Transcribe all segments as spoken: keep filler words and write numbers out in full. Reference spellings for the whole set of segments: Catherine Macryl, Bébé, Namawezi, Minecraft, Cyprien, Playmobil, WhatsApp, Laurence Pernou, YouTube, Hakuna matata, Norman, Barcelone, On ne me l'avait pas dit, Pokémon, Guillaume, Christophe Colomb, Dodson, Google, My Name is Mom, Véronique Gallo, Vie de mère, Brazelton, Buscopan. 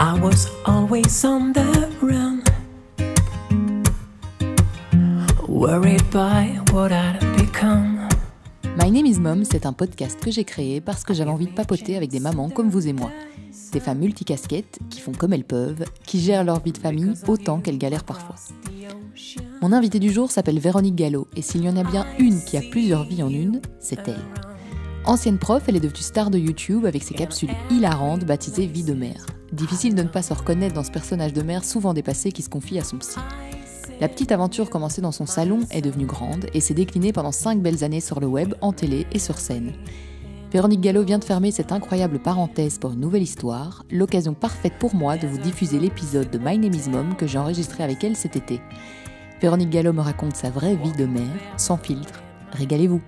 I was always on the run, worried by what I'd become. My Name is Mom, c'est un podcast que j'ai créé parce que j'avais envie de papoter avec des mamans comme vous et moi. Des femmes multicasquettes qui font comme elles peuvent, qui gèrent leur vie de famille autant qu'elles galèrent parfois. Mon invitée du jour s'appelle Véronique Gallo, et s'il y en a bien une qui a plusieurs vies en une, c'est elle. Ancienne prof, elle est devenue star de YouTube avec ses capsules hilarantes baptisées Vie de mère. Difficile de ne pas se reconnaître dans ce personnage de mère souvent dépassé qui se confie à son psy. La petite aventure commencée dans son salon est devenue grande et s'est déclinée pendant cinq belles années sur le web, en télé et sur scène. Véronique Gallo vient de fermer cette incroyable parenthèse pour une nouvelle histoire, l'occasion parfaite pour moi de vous diffuser l'épisode de My Name is Mom que j'ai enregistré avec elle cet été. Véronique Gallo me raconte sa vraie vie de mère, sans filtre. Régalez-vous.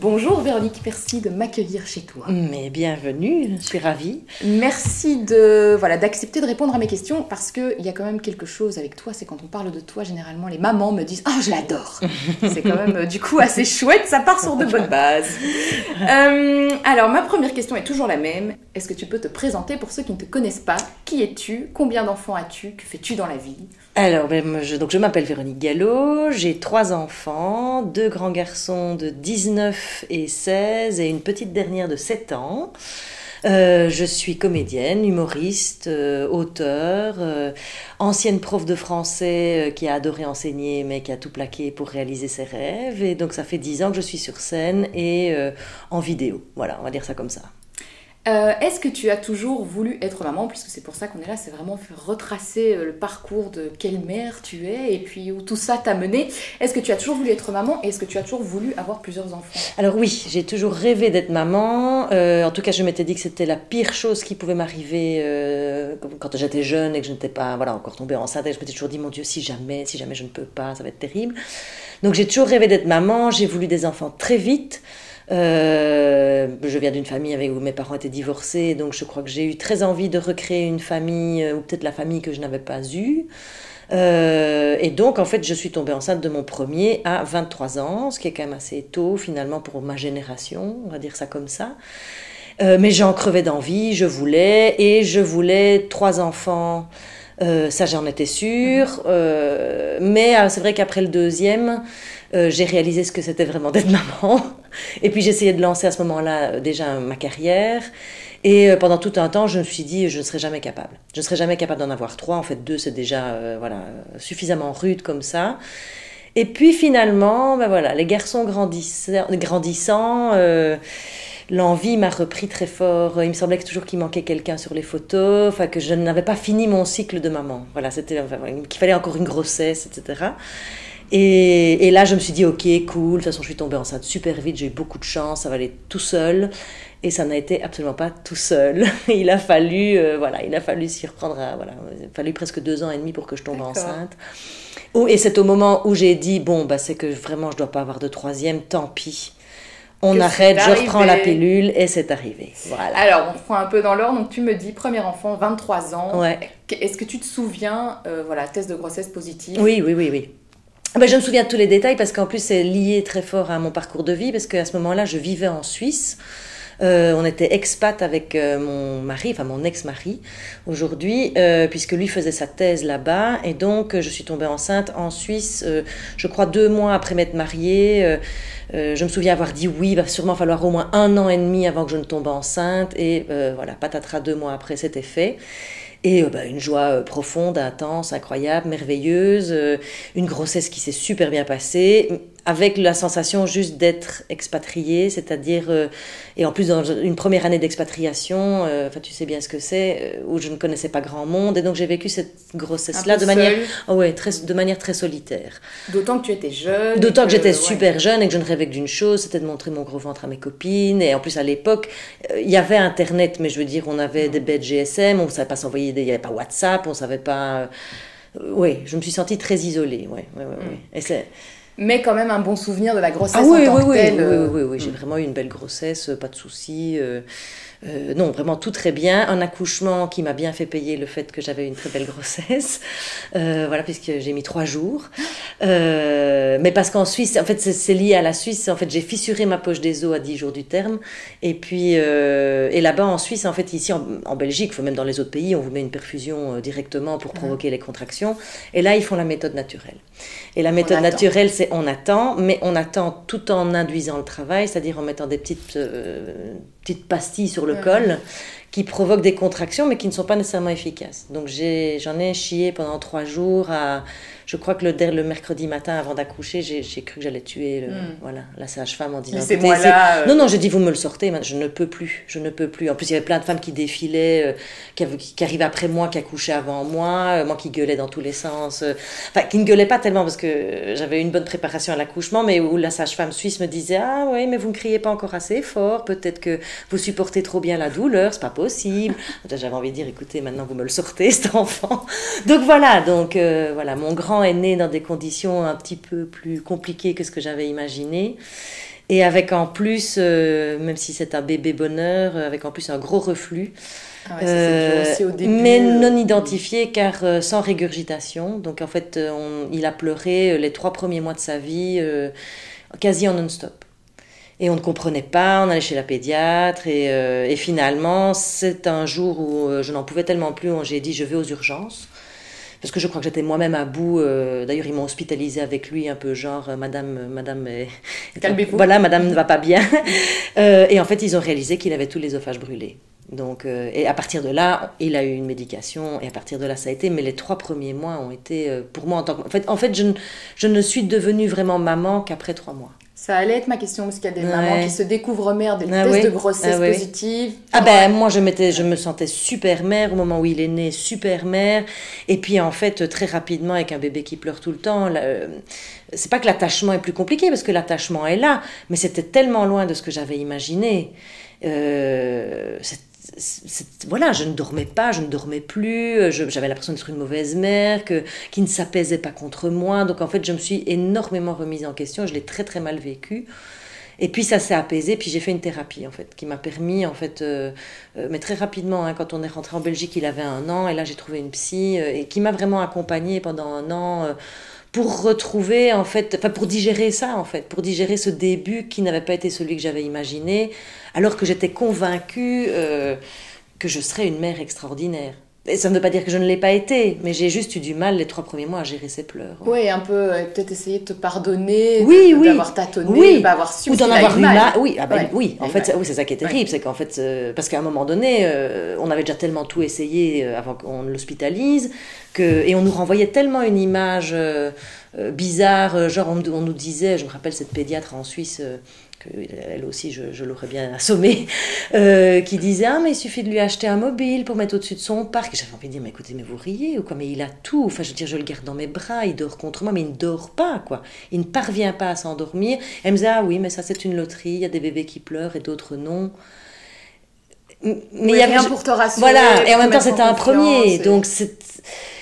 Bonjour Véronique, merci de m'accueillir chez toi. Mais bienvenue, je suis ravie. Merci de, voilà, d'accepter de répondre à mes questions, parce qu'il y a quand même quelque chose avec toi, c'est quand on parle de toi, généralement les mamans me disent « Oh, je l'adore !» C'est quand même du coup assez chouette, ça part sur de bonnes bases. euh, alors, ma première question est toujours la même. Est-ce que tu peux te présenter pour ceux qui ne te connaissent pas? Qui es-tu? Combien d'enfants as-tu? Que fais-tu dans la vie? Alors, ben, je, donc je m'appelle Véronique Gallo, j'ai trois enfants, deux grands garçons de dix-neuf et seize et une petite dernière de sept ans. Euh, je suis comédienne, humoriste, euh, auteure, euh, ancienne prof de français euh, qui a adoré enseigner mais qui a tout plaqué pour réaliser ses rêves. Et donc ça fait dix ans que je suis sur scène et euh, en vidéo. Voilà, on va dire ça comme ça. Euh, Est-ce que tu as toujours voulu être maman, puisque c'est pour ça qu'on est là, c'est vraiment retracer le parcours de quelle mère tu es et puis où tout ça t'a mené. Est-ce que tu as toujours voulu être maman et est-ce que tu as toujours voulu avoir plusieurs enfants? Alors oui, j'ai toujours rêvé d'être maman. Euh, en tout cas, je m'étais dit que c'était la pire chose qui pouvait m'arriver euh, quand j'étais jeune et que je n'étais pas voilà, encore tombée enceinte. Et je m'étais toujours dit, mon Dieu, si jamais, si jamais je ne peux pas, ça va être terrible. Donc j'ai toujours rêvé d'être maman, j'ai voulu des enfants très vite. Euh, je viens d'une famille avec, où mes parents étaient divorcés, donc je crois que j'ai eu très envie de recréer une famille, ou peut-être la famille que je n'avais pas eue. Euh, et donc en fait je suis tombée enceinte de mon premier à vingt-trois ans, ce qui est quand même assez tôt finalement pour ma génération, on va dire ça comme ça. Euh, mais j'en crevais d'envie, je voulais, et je voulais trois enfants. Euh, ça j'en étais sûre, euh, mais euh, c'est vrai qu'après le deuxième euh, j'ai réalisé ce que c'était vraiment d'être maman, et puis j'essayais de lancer à ce moment-là euh, déjà ma carrière, et euh, pendant tout un temps je me suis dit je ne serais jamais capable, je ne serais jamais capable d'en avoir trois, en fait deux c'est déjà euh, voilà, suffisamment rude comme ça. Et puis finalement ben voilà, les garçons grandissant, grandissant euh, l'envie m'a repris très fort. Il me semblait toujours qu'il manquait quelqu'un sur les photos, enfin que je n'avais pas fini mon cycle de maman. Voilà, c'était enfin, qu'il fallait encore une grossesse, et cetera. Et, et là, je me suis dit, ok, cool. De toute façon, je suis tombée enceinte super vite. J'ai eu beaucoup de chance. Ça va aller tout seul. Et ça n'a été absolument pas tout seul. Il a fallu, euh, voilà, il a fallu s'y reprendre. À, voilà, il a fallu presque deux ans et demi pour que je tombe enceinte. Et c'est au moment où j'ai dit, bon, bah, c'est que vraiment, je ne dois pas avoir de troisième. Tant pis. On arrête, je reprends la pilule et c'est arrivé. Voilà. Alors, on prend un peu dans l'ordre. Donc, tu me dis, premier enfant, vingt-trois ans. Ouais. Est-ce que tu te souviens, euh, voilà, test de grossesse positive? Oui, oui, oui, oui. Ben, je me souviens de tous les détails parce qu'en plus, c'est lié très fort à mon parcours de vie parce qu'à ce moment-là, je vivais en Suisse. Euh, on était expat avec euh, mon mari, enfin mon ex-mari aujourd'hui, euh, puisque lui faisait sa thèse là-bas, et donc euh, je suis tombée enceinte en Suisse, euh, je crois deux mois après m'être mariée. Euh, euh, je me souviens avoir dit oui, il va sûrement falloir au moins un an et demi avant que je ne tombe enceinte, et euh, voilà, patatras, deux mois après c'était fait. Et euh, bah, une joie euh, profonde, intense, incroyable, merveilleuse, euh, une grossesse qui s'est super bien passée, avec la sensation juste d'être expatriée, c'est-à-dire, euh, et en plus dans une première année d'expatriation, euh, enfin tu sais bien ce que c'est, euh, où je ne connaissais pas grand monde, et donc j'ai vécu cette grossesse-là de manière, oh ouais, très, de manière très solitaire. D'autant que tu étais jeune. D'autant que, que j'étais ouais. super jeune et que je ne rêvais que d'une chose, c'était de montrer mon gros ventre à mes copines, et en plus à l'époque, il euh, y avait Internet, mais je veux dire, on avait des bêtes G S M, on ne savait pas s'envoyer. Il n'y avait pas WhatsApp, on ne savait pas... Oui, je me suis sentie très isolée, oui. Ouais, ouais, ouais. Mm. Mais quand même un bon souvenir de la grossesse ah, oui, en tant oui, que oui, telle. Oui, oui, oui, oui. Mm. J'ai vraiment eu une belle grossesse, pas de soucis. Euh, Euh, non, vraiment tout très bien. Un accouchement qui m'a bien fait payer le fait que j'avais une très belle grossesse. Euh, voilà, puisque j'ai mis trois jours. Euh, mais parce qu'en Suisse, en fait, c'est lié à la Suisse. En fait, j'ai fissuré ma poche des os à dix jours du terme. Et puis, euh, et là-bas, en Suisse, en fait, ici, en, en Belgique, même dans les autres pays, on vous met une perfusion euh, directement pour provoquer ouais. les contractions. Et là, ils font la méthode naturelle. Et la méthode naturelle, c'est on attend, mais on attend tout en induisant le travail, c'est-à-dire en mettant des petites, euh, petites pastilles sur le ouais. col qui provoquent des contractions, mais qui ne sont pas nécessairement efficaces. Donc j'en ai, ai chié pendant trois jours. À, je crois que le, le mercredi matin, avant d'accoucher, j'ai cru que j'allais tuer le, mm. voilà, la sage-femme en disant... C'est moi là... Non, non, j'ai dit, vous me le sortez, je ne peux plus, je ne peux plus. En plus, il y avait plein de femmes qui défilaient, euh, qui, qui, qui arrivaient après moi, qui accouchaient avant moi, euh, moi qui gueulais dans tous les sens. Euh, enfin, qui ne gueulais pas tellement parce que j'avais une bonne préparation à l'accouchement, mais où la sage-femme suisse me disait, ah oui, mais vous ne criez pas encore assez fort, peut-être que vous supportez trop bien la douleur, c'est pas possible. J'avais envie de dire, écoutez, maintenant vous me le sortez, cet enfant. Donc voilà, donc euh, voilà, mon grand est né dans des conditions un petit peu plus compliquées que ce que j'avais imaginé. Et avec en plus, euh, même si c'est un bébé bonheur, avec en plus un gros reflux. Ah ouais, euh, ça, c'est dur aussi au début. Mais non identifié, car euh, sans régurgitation. Donc en fait, on, il a pleuré les trois premiers mois de sa vie, euh, quasi en non-stop. Et on ne comprenait pas, on allait chez la pédiatre. Et, euh, et finalement, c'est un jour où je n'en pouvais tellement plus, j'ai dit « je vais aux urgences ». Parce que je crois que j'étais moi-même à bout. Euh, D'ailleurs, ils m'ont hospitalisée avec lui, un peu genre euh, Madame, euh, Madame, euh, calmez-vous. Voilà, Madame ne va pas bien. euh, et en fait, ils ont réalisé qu'il avait tout l'œsophage brûlé. Donc, euh, et à partir de là, il a eu une médication. Et à partir de là, ça a été. Mais les trois premiers mois ont été euh, pour moi en tant que. En fait, en fait, je ne, je ne suis devenue vraiment maman qu'après trois mois. Ça allait être ma question, parce qu'il y a des ouais. mamans qui se découvrent mères, des ah tests oui. de grossesse ah oui. positives. Ah ben, moi, je, je me sentais super mère au moment où il est né, super mère. Et puis, en fait, très rapidement, avec un bébé qui pleure tout le temps, c'est pas que l'attachement est plus compliqué, parce que l'attachement est là, mais c'était tellement loin de ce que j'avais imaginé. Euh, voilà, je ne dormais pas, je ne dormais plus, j'avais l'impression d'être une mauvaise mère, que, qui ne s'apaisait pas contre moi. Donc en fait, je me suis énormément remise en question, je l'ai très très mal vécu. Et puis ça s'est apaisé, puis j'ai fait une thérapie en fait, qui m'a permis en fait, euh, euh, mais très rapidement, hein, quand on est rentré en Belgique, il avait un an, et là j'ai trouvé une psy, euh, et qui m'a vraiment accompagnée pendant un an, euh, pour retrouver en fait, enfin pour digérer ça en fait, pour digérer ce début qui n'avait pas été celui que j'avais imaginé, alors que j'étais convaincue euh, que je serais une mère extraordinaire. Et ça ne veut pas dire que je ne l'ai pas été, mais j'ai juste eu du mal les trois premiers mois à gérer ces pleurs. Ouais. Oui, un peu peut-être essayer de te pardonner, oui, oui, d'avoir tâtonné, oui. de pas avoir su. Ou d'en avoir eu mal. Oui, ah ben, ouais. oui. En fait, oui, c'est ça qui est terrible, ouais. c'est qu'en fait, euh, parce qu'à un moment donné, euh, on avait déjà tellement tout essayé avant qu'on l'hospitalise. Que, et on nous renvoyait tellement une image euh, euh, bizarre, euh, genre on, on nous disait, je me rappelle cette pédiatre en Suisse, euh, que, elle aussi je, je l'aurais bien assommée, euh, qui disait « Ah mais il suffit de lui acheter un mobile pour mettre au-dessus de son parc ». J'avais envie de dire « Mais écoutez, mais vous riez ou quoi, mais il a tout, enfin je veux dire, je le garde dans mes bras, il dort contre moi, mais il ne dort pas quoi, il ne parvient pas à s'endormir ». Elle me disait « Ah oui, mais ça c'est une loterie, il y a des bébés qui pleurent et d'autres non ». Mais il oui, y avait rien pour te rassurer. Voilà, et en même temps c'était un premier, et... donc c'est...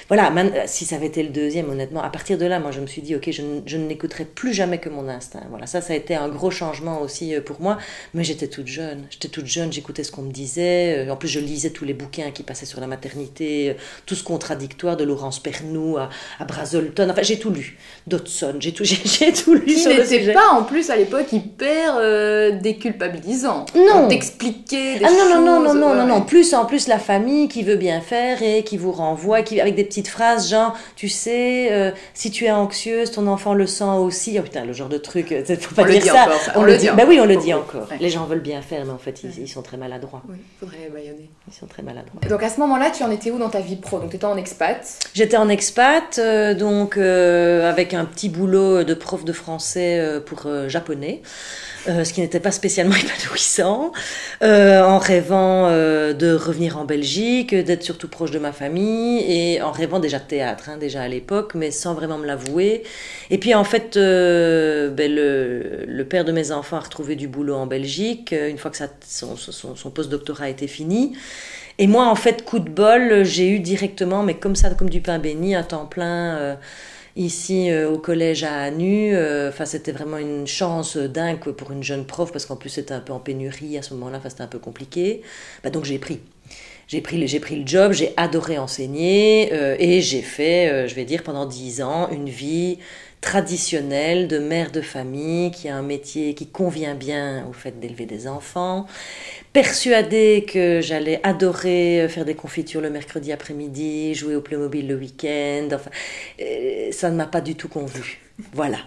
Voilà, si ça avait été le deuxième, honnêtement, à partir de là, moi, je me suis dit, ok, je, je n'écouterai plus jamais que mon instinct. Voilà, ça, ça a été un gros changement aussi pour moi. Mais j'étais toute jeune, j'étais toute jeune, j'écoutais ce qu'on me disait. En plus, je lisais tous les bouquins qui passaient sur la maternité, tout ce contradictoire, de Laurence Pernou à, à Brazelton. Enfin, j'ai tout lu. Dodson, j'ai tout, j'ai tout lu. Qui n'était pas, en plus, à l'époque, hyper euh, déculpabilisant. Non. T'expliquer des ah, non, choses. Non, non, non, non, ouais. non, non. Plus, en plus, la famille qui veut bien faire et qui vous renvoie, qui, avec des petites phrase genre tu sais euh, si tu es anxieuse ton enfant le sent aussi, oh putain le genre de truc, faut pas on dire ça. Encore, ça on, on le dit, dit. Bah oui on le dit encore ouais. Les gens veulent bien faire mais en fait ils, ouais. ils sont très maladroits. Oui, faudrait baïonner. Ils sont très maladroits. Donc à ce moment là tu en étais où dans ta vie pro? Donc tu étais en expat? J'étais en expat euh, donc euh, avec un petit boulot de prof de français euh, pour euh, japonais euh, ce qui n'était pas spécialement épanouissant euh, en rêvant euh, de revenir en Belgique, d'être surtout proche de ma famille et en rêvant déjà de théâtre, hein, déjà à l'époque, mais sans vraiment me l'avouer. Et puis en fait, euh, ben le, le père de mes enfants a retrouvé du boulot en Belgique, une fois que ça, son, son, son post-doctorat était fini. Et moi, en fait, coup de bol, j'ai eu directement, mais comme ça, comme du pain béni, un temps plein... Euh, Ici, euh, au collège à Anu, euh, c'était vraiment une chance dingue pour une jeune prof, parce qu'en plus, c'était un peu en pénurie à ce moment-là, c'était un peu compliqué. Bah, donc, j'ai pris. J'ai pris, j'ai pris le job, j'ai adoré enseigner, euh, et j'ai fait, euh, je vais dire, pendant dix ans, une vie traditionnelle de mère de famille, qui a un métier qui convient bien au fait d'élever des enfants, persuadée que j'allais adorer faire des confitures le mercredi après-midi, jouer au Playmobil le week-end, enfin, euh, ça ne m'a pas du tout convenu. Voilà,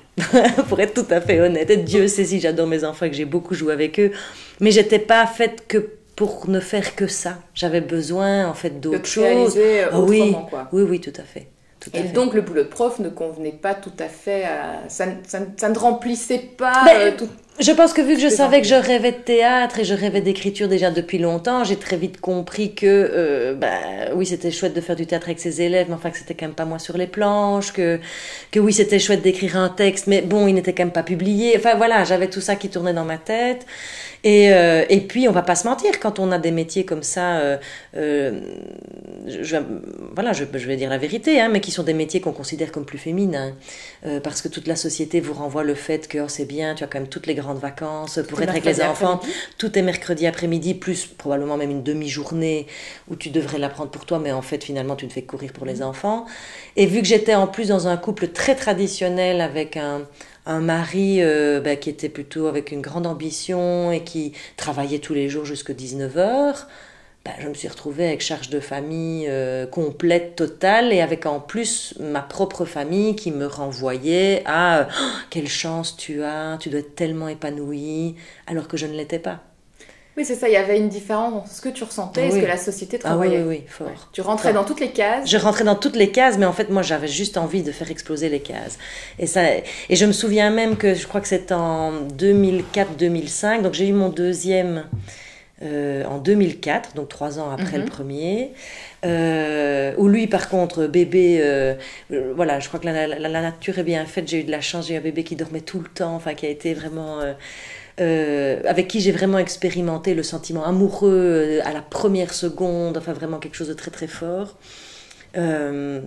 pour être tout à fait honnête. Et Dieu sait si j'adore mes enfants et que j'ai beaucoup joué avec eux, mais j'étais pas faite que pour ne faire que ça. J'avais besoin en fait d'autres choses. Oh, oui, quoi. oui, oui, tout à fait. Et donc le boulot de prof ne convenait pas tout à fait à... Ça, ça, ça ne remplissait pas ben, euh, tout... Je pense que vu que je savais que je rêvais de théâtre et je rêvais d'écriture déjà depuis longtemps, j'ai très vite compris que, euh, bah, oui, c'était chouette de faire du théâtre avec ses élèves, mais enfin que c'était quand même pas moi sur les planches, que, que oui, c'était chouette d'écrire un texte, mais bon, il n'était quand même pas publié. Enfin voilà, j'avais tout ça qui tournait dans ma tête. Et, euh, et puis, on va pas se mentir, quand on a des métiers comme ça, euh, euh, je, voilà, je, je vais dire la vérité, hein, mais qui sont des métiers qu'on considère comme plus féminins, euh, parce que toute la société vous renvoie le fait que oh, c'est bien, tu as quand même toutes les grandes de vacances pour être avec les enfants, tout est mercredi après-midi, plus probablement même une demi-journée où tu devrais la prendre pour toi, mais en fait finalement tu ne fais que courir pour les enfants. Et vu que j'étais en plus dans un couple très traditionnel avec un, un mari euh, bah, qui était plutôt avec une grande ambition et qui travaillait tous les jours jusqu'à dix-neuf heures, bah, je me suis retrouvée avec charge de famille euh, complète, totale, et avec en plus ma propre famille qui me renvoyait à euh, « Quelle chance tu as, tu dois être tellement épanouie », alors que je ne l'étais pas. Oui, c'est ça, il y avait une différence entre ce que tu ressentais et ce que la société te renvoyait. Ah oui, oui, fort. Tu rentrais fort. Dans toutes les cases. Je rentrais dans toutes les cases, mais en fait, moi, j'avais juste envie de faire exploser les cases. Et, ça, et je me souviens même que, je crois que c'était en deux mille quatre deux mille cinq, donc j'ai eu mon deuxième... Euh, en deux mille quatre, donc trois ans après mm-hmm. le premier, euh, où lui par contre, bébé, euh, euh, voilà, je crois que la, la, la nature est bien faite, j'ai eu de la chance, j'ai eu un bébé qui dormait tout le temps, enfin qui a été vraiment... Euh, euh, avec qui j'ai vraiment expérimenté le sentiment amoureux à la première seconde, enfin vraiment quelque chose de très très fort. Euh,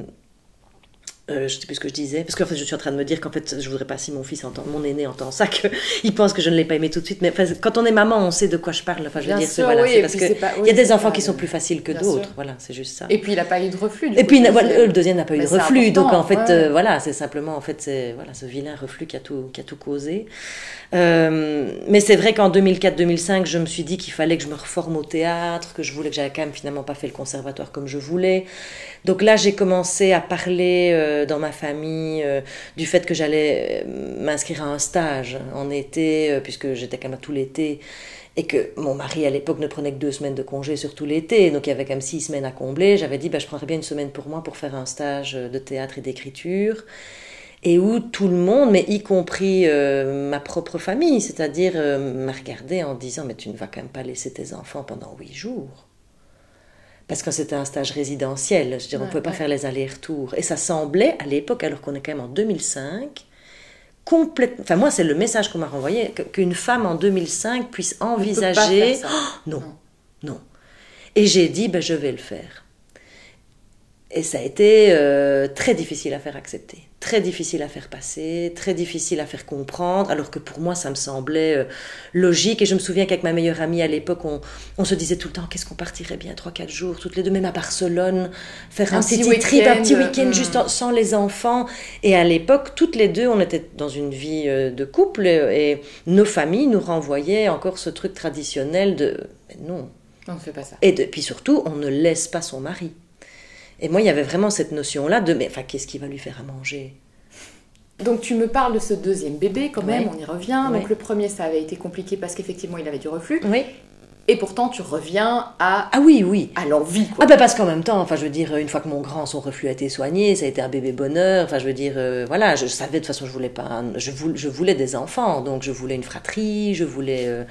Euh, je ne sais plus ce que je disais, parce que en fait, je suis en train de me dire qu'en fait, je ne voudrais pas si mon fils entend, mon aîné entend ça, qu'il pense que je ne l'ai pas aimé tout de suite. Mais enfin, quand on est maman, on sait de quoi je parle. Enfin, je veux bien dire, sûr, voilà, oui, c'est parce qu'il oui, y a des enfants pas, qui sont plus faciles que d'autres. Voilà, c'est juste ça. Et puis, il n'a pas eu de reflux. Et coup, puis, le, le deuxième n'a pas eu de reflux. Donc, en fait, ouais. euh, voilà, c'est simplement en fait, voilà, ce vilain reflux qui a tout, qui a tout causé. Euh, mais c'est vrai qu'en deux mille quatre deux mille cinq, je me suis dit qu'il fallait que je me reforme au théâtre, que je voulais, que j'avais quand même finalement pas fait le conservatoire comme je voulais. Donc là, j'ai commencé à parler... Euh, dans ma famille euh, du fait que j'allais m'inscrire à un stage en été, euh, puisque j'étais quand même à tout l'été, et que mon mari à l'époque ne prenait que deux semaines de congé sur tout l'été, donc il y avait quand même six semaines à combler. J'avais dit bah, je prendrais bien une semaine pour moi pour faire un stage de théâtre et d'écriture, et où tout le monde, mais y compris euh, ma propre famille, c'est-à-dire euh, m'a regardé en disant mais tu ne vas quand même pas laisser tes enfants pendant huit jours. Parce que c'était un stage résidentiel, je veux dire, ouais, on ne pouvait pas ouais. faire les allers-retours. Et ça semblait, à l'époque, alors qu'on est quand même en deux mille cinq, complètement... Enfin, moi, c'est le message qu'on m'a renvoyé, qu'une femme en deux mille cinq puisse envisager... Oh, non, non, non. Et j'ai dit, ben, je vais le faire. Et ça a été euh, très difficile à faire accepter, très difficile à faire passer, très difficile à faire comprendre, alors que pour moi, ça me semblait euh, logique. Et je me souviens qu'avec ma meilleure amie, à l'époque, on, on se disait tout le temps « Qu'est-ce qu'on partirait bien trois quatre jours, toutes les deux, même à Barcelone, faire un, un petit, petit trip, un petit week-end, mmh. juste en, sans les enfants. » Et à l'époque, toutes les deux, on était dans une vie euh, de couple, et, et nos familles nous renvoyaient encore ce truc traditionnel de « Mais non, on ne fait pas ça. » Et de, puis surtout, on ne laisse pas son mari. Et moi, il y avait vraiment cette notion-là de « mais enfin, qu'est-ce qui va lui faire à manger ?» Donc, tu me parles de ce deuxième bébé quand même, oui. on y revient. Oui. Donc, le premier, ça avait été compliqué parce qu'effectivement, il avait du reflux. Oui. Et pourtant, tu reviens à, ah oui, oui. à l'envie. Ah ben parce qu'en même temps, enfin, je veux dire, une fois que mon grand, son reflux a été soigné, ça a été un bébé bonheur. Enfin, je veux dire, euh, voilà, je, je savais de toute façon, je voulais pas, un, je, voulais, je voulais des enfants, donc je voulais une fratrie, je voulais, euh,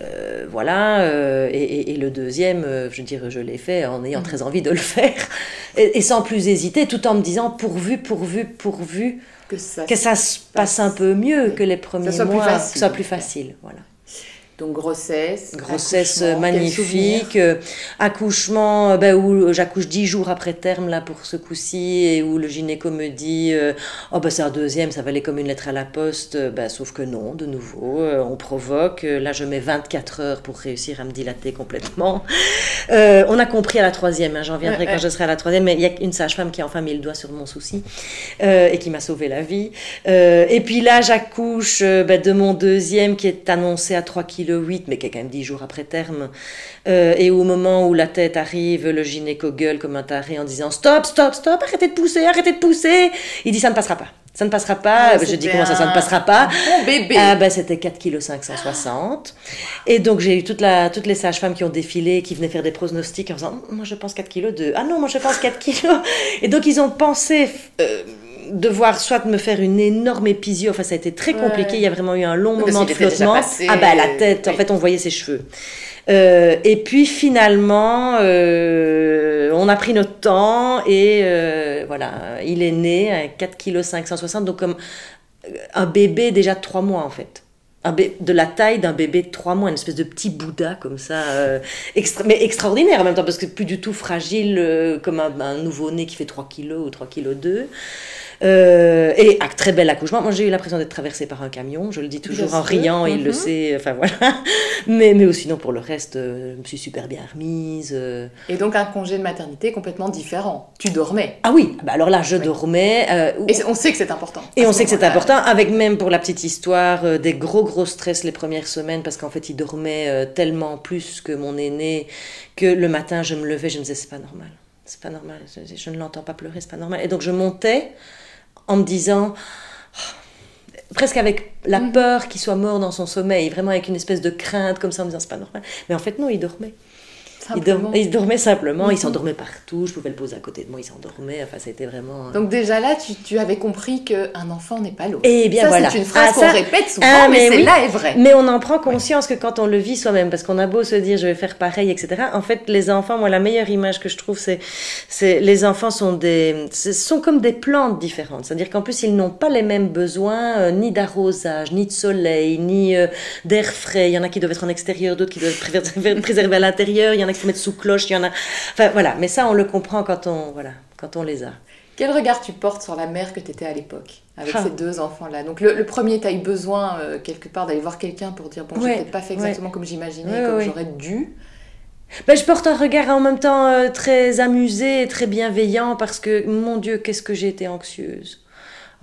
euh, voilà. Euh, et, et, et le deuxième, euh, je veux dire, je l'ai fait en ayant mmh. très envie de le faire et, et sans plus hésiter, tout en me disant pourvu, pourvu, pourvu que ça, que ça se passe, passe un peu mieux, que les premiers mois, que ça soit plus facile, voilà. Donc grossesse, grossesse magnifique, euh, accouchement, ben, où j'accouche dix jours après terme là pour ce coup-ci, et où le gynéco me dit euh, oh ben c'est un deuxième, ça valait comme une lettre à la poste, ben, sauf que non, de nouveau, euh, on provoque, euh, là je mets vingt-quatre heures pour réussir à me dilater complètement. Euh, on a compris à la troisième, hein, j'en viendrai quand je serai à la troisième, mais il y a une sage-femme qui a enfin mis le doigt sur mon souci euh, et qui m'a sauvé la vie. Euh, et puis là j'accouche euh, ben, de mon deuxième qui est annoncé à trois kilos. huit, mais qui est quand même dix jours après terme, euh, et au moment où la tête arrive, le gynéco gueule comme un taré en disant stop, stop, stop, arrêtez de pousser, arrêtez de pousser. Il dit ça ne passera pas, ça ne passera pas. Ah, je dis comment ça, ça ne passera pas. Bon bébé. Ah ben c'était quatre virgule cinq cent soixante kilos. Et donc j'ai eu toute la, toutes les sages-femmes qui ont défilé, qui venaient faire des pronostics en disant moi je pense quatre virgule deux kilos. Ah non, moi je pense quatre kilos. Et donc ils ont pensé. Euh, devoir soit me faire une énorme épisio, enfin ça a été très compliqué, ouais. Il y a vraiment eu un long Parce moment de flottement. Ah bah la tête, oui. En fait on voyait ses cheveux. Euh, et puis finalement, euh, on a pris notre temps et euh, voilà, il est né à quatre virgule cinq cent soixante kilos, donc comme un bébé déjà de trois mois en fait. Un de la taille d'un bébé de trois mois, une espèce de petit Bouddha comme ça, euh, extra mais extraordinaire en même temps, parce que plus du tout fragile euh, comme un, un nouveau-né qui fait trois kilos ou trois virgule deux kilos. Euh, et ah, très bel accouchement. Moi j'ai eu l'impression d'être traversée par un camion, je le dis toujours je en sais. riant, mm -hmm. il le sait, enfin voilà. Mais, mais sinon pour le reste, euh, je me suis super bien remise. Euh... Et donc un congé de maternité complètement différent. Tu dormais. Ah oui, bah, alors là je oui. dormais. Euh, et on sait que c'est important. Et on sait que c'est important, avec même pour la petite histoire, euh, des gros gros gros stress les premières semaines, parce qu'en fait il dormait tellement plus que mon aîné que le matin je me levais, je me disais c'est pas normal, c'est pas normal, je, je ne l'entends pas pleurer, c'est pas normal. Et donc je montais en me disant oh, presque avec la mmh. peur qu'il soit mort dans son sommeil, vraiment avec une espèce de crainte comme ça en me disant c'est pas normal, mais en fait non, il dormait. Il dormait, il dormait simplement, mm-hmm. il s'endormait partout, je pouvais le poser à côté de moi, il s'endormait, enfin c'était vraiment... Donc déjà là, tu, tu avais compris qu'un enfant n'est pas l'autre. Eh bien ça, voilà. C'est une phrase ah, qu'on répète souvent, ah, mais, mais oui. celle-là est vraie. Mais on en prend conscience ouais. que quand on le vit soi-même, parce qu'on a beau se dire je vais faire pareil, et cetera. En fait, les enfants, moi la meilleure image que je trouve, c'est que les enfants sont, des, sont comme des plantes différentes. C'est-à-dire qu'en plus, ils n'ont pas les mêmes besoins, euh, ni d'arrosage, ni de soleil, ni euh, d'air frais. Il y en a qui doivent être en extérieur, d'autres qui doivent être préservés à l'intérieur, il y en a qui se mettent sous cloche, il y en a... Enfin, voilà. Mais ça, on le comprend quand on, voilà, quand on les a. Quel regard tu portes sur la mère que tu étais à l'époque, avec ah. ces deux enfants-là? Donc, le, le premier, tu as eu besoin, euh, quelque part, d'aller voir quelqu'un pour dire « Bon, ouais, j'ai peut-être pas fait exactement ouais. comme j'imaginais, ouais, comme ouais. j'aurais dû. » Ben, je porte un regard en même temps euh, très amusé, très bienveillant, parce que, mon Dieu, qu'est-ce que j'ai été anxieuse.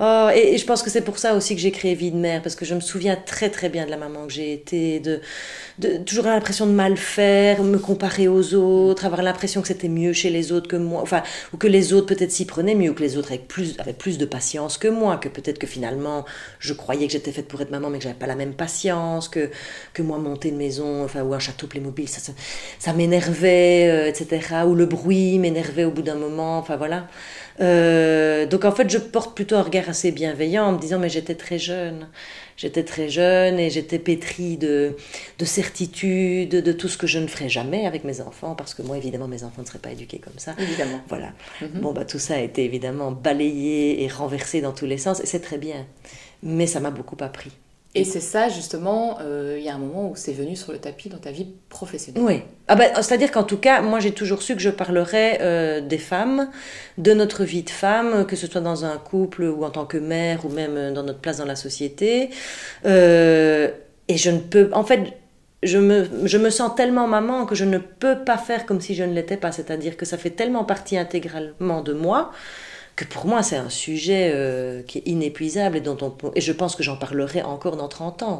Oh, et, et je pense que c'est pour ça aussi que j'ai créé Vie de mère, parce que je me souviens très très bien de la maman que j'ai été, de, de toujours l'impression de mal faire, me comparer aux autres, avoir l'impression que c'était mieux chez les autres que moi, enfin, ou que les autres peut-être s'y prenaient mieux, ou que les autres avaient plus, avaient plus de patience que moi, que peut-être que finalement je croyais que j'étais faite pour être maman mais que j'avais pas la même patience, que, que moi monter une maison, enfin, ou un château Playmobil, ça, ça, ça m'énervait, euh, et cetera, ou le bruit m'énervait au bout d'un moment, enfin voilà. Euh, donc en fait je porte plutôt un regard assez bienveillant en me disant mais j'étais très jeune j'étais très jeune et j'étais pétrie de, de certitude de tout ce que je ne ferais jamais avec mes enfants, parce que moi évidemment mes enfants ne seraient pas éduqués comme ça, évidemment. Voilà. Mm-hmm. Bon bah tout ça a été évidemment balayé et renversé dans tous les sens, et c'est très bien, mais ça m'a beaucoup appris. Et c'est ça, justement, il euh, y a un moment où c'est venu sur le tapis dans ta vie professionnelle. Oui. Ah ben, c'est-à-dire qu'en tout cas, moi, j'ai toujours su que je parlerais euh, des femmes, de notre vie de femme, que ce soit dans un couple ou en tant que mère, ou même dans notre place dans la société. Euh, et je ne peux... En fait... Je me, je me sens tellement maman que je ne peux pas faire comme si je ne l'étais pas. C'est-à-dire que ça fait tellement partie intégralement de moi que pour moi, c'est un sujet euh, qui est inépuisable et, dont on, et je pense que j'en parlerai encore dans trente ans.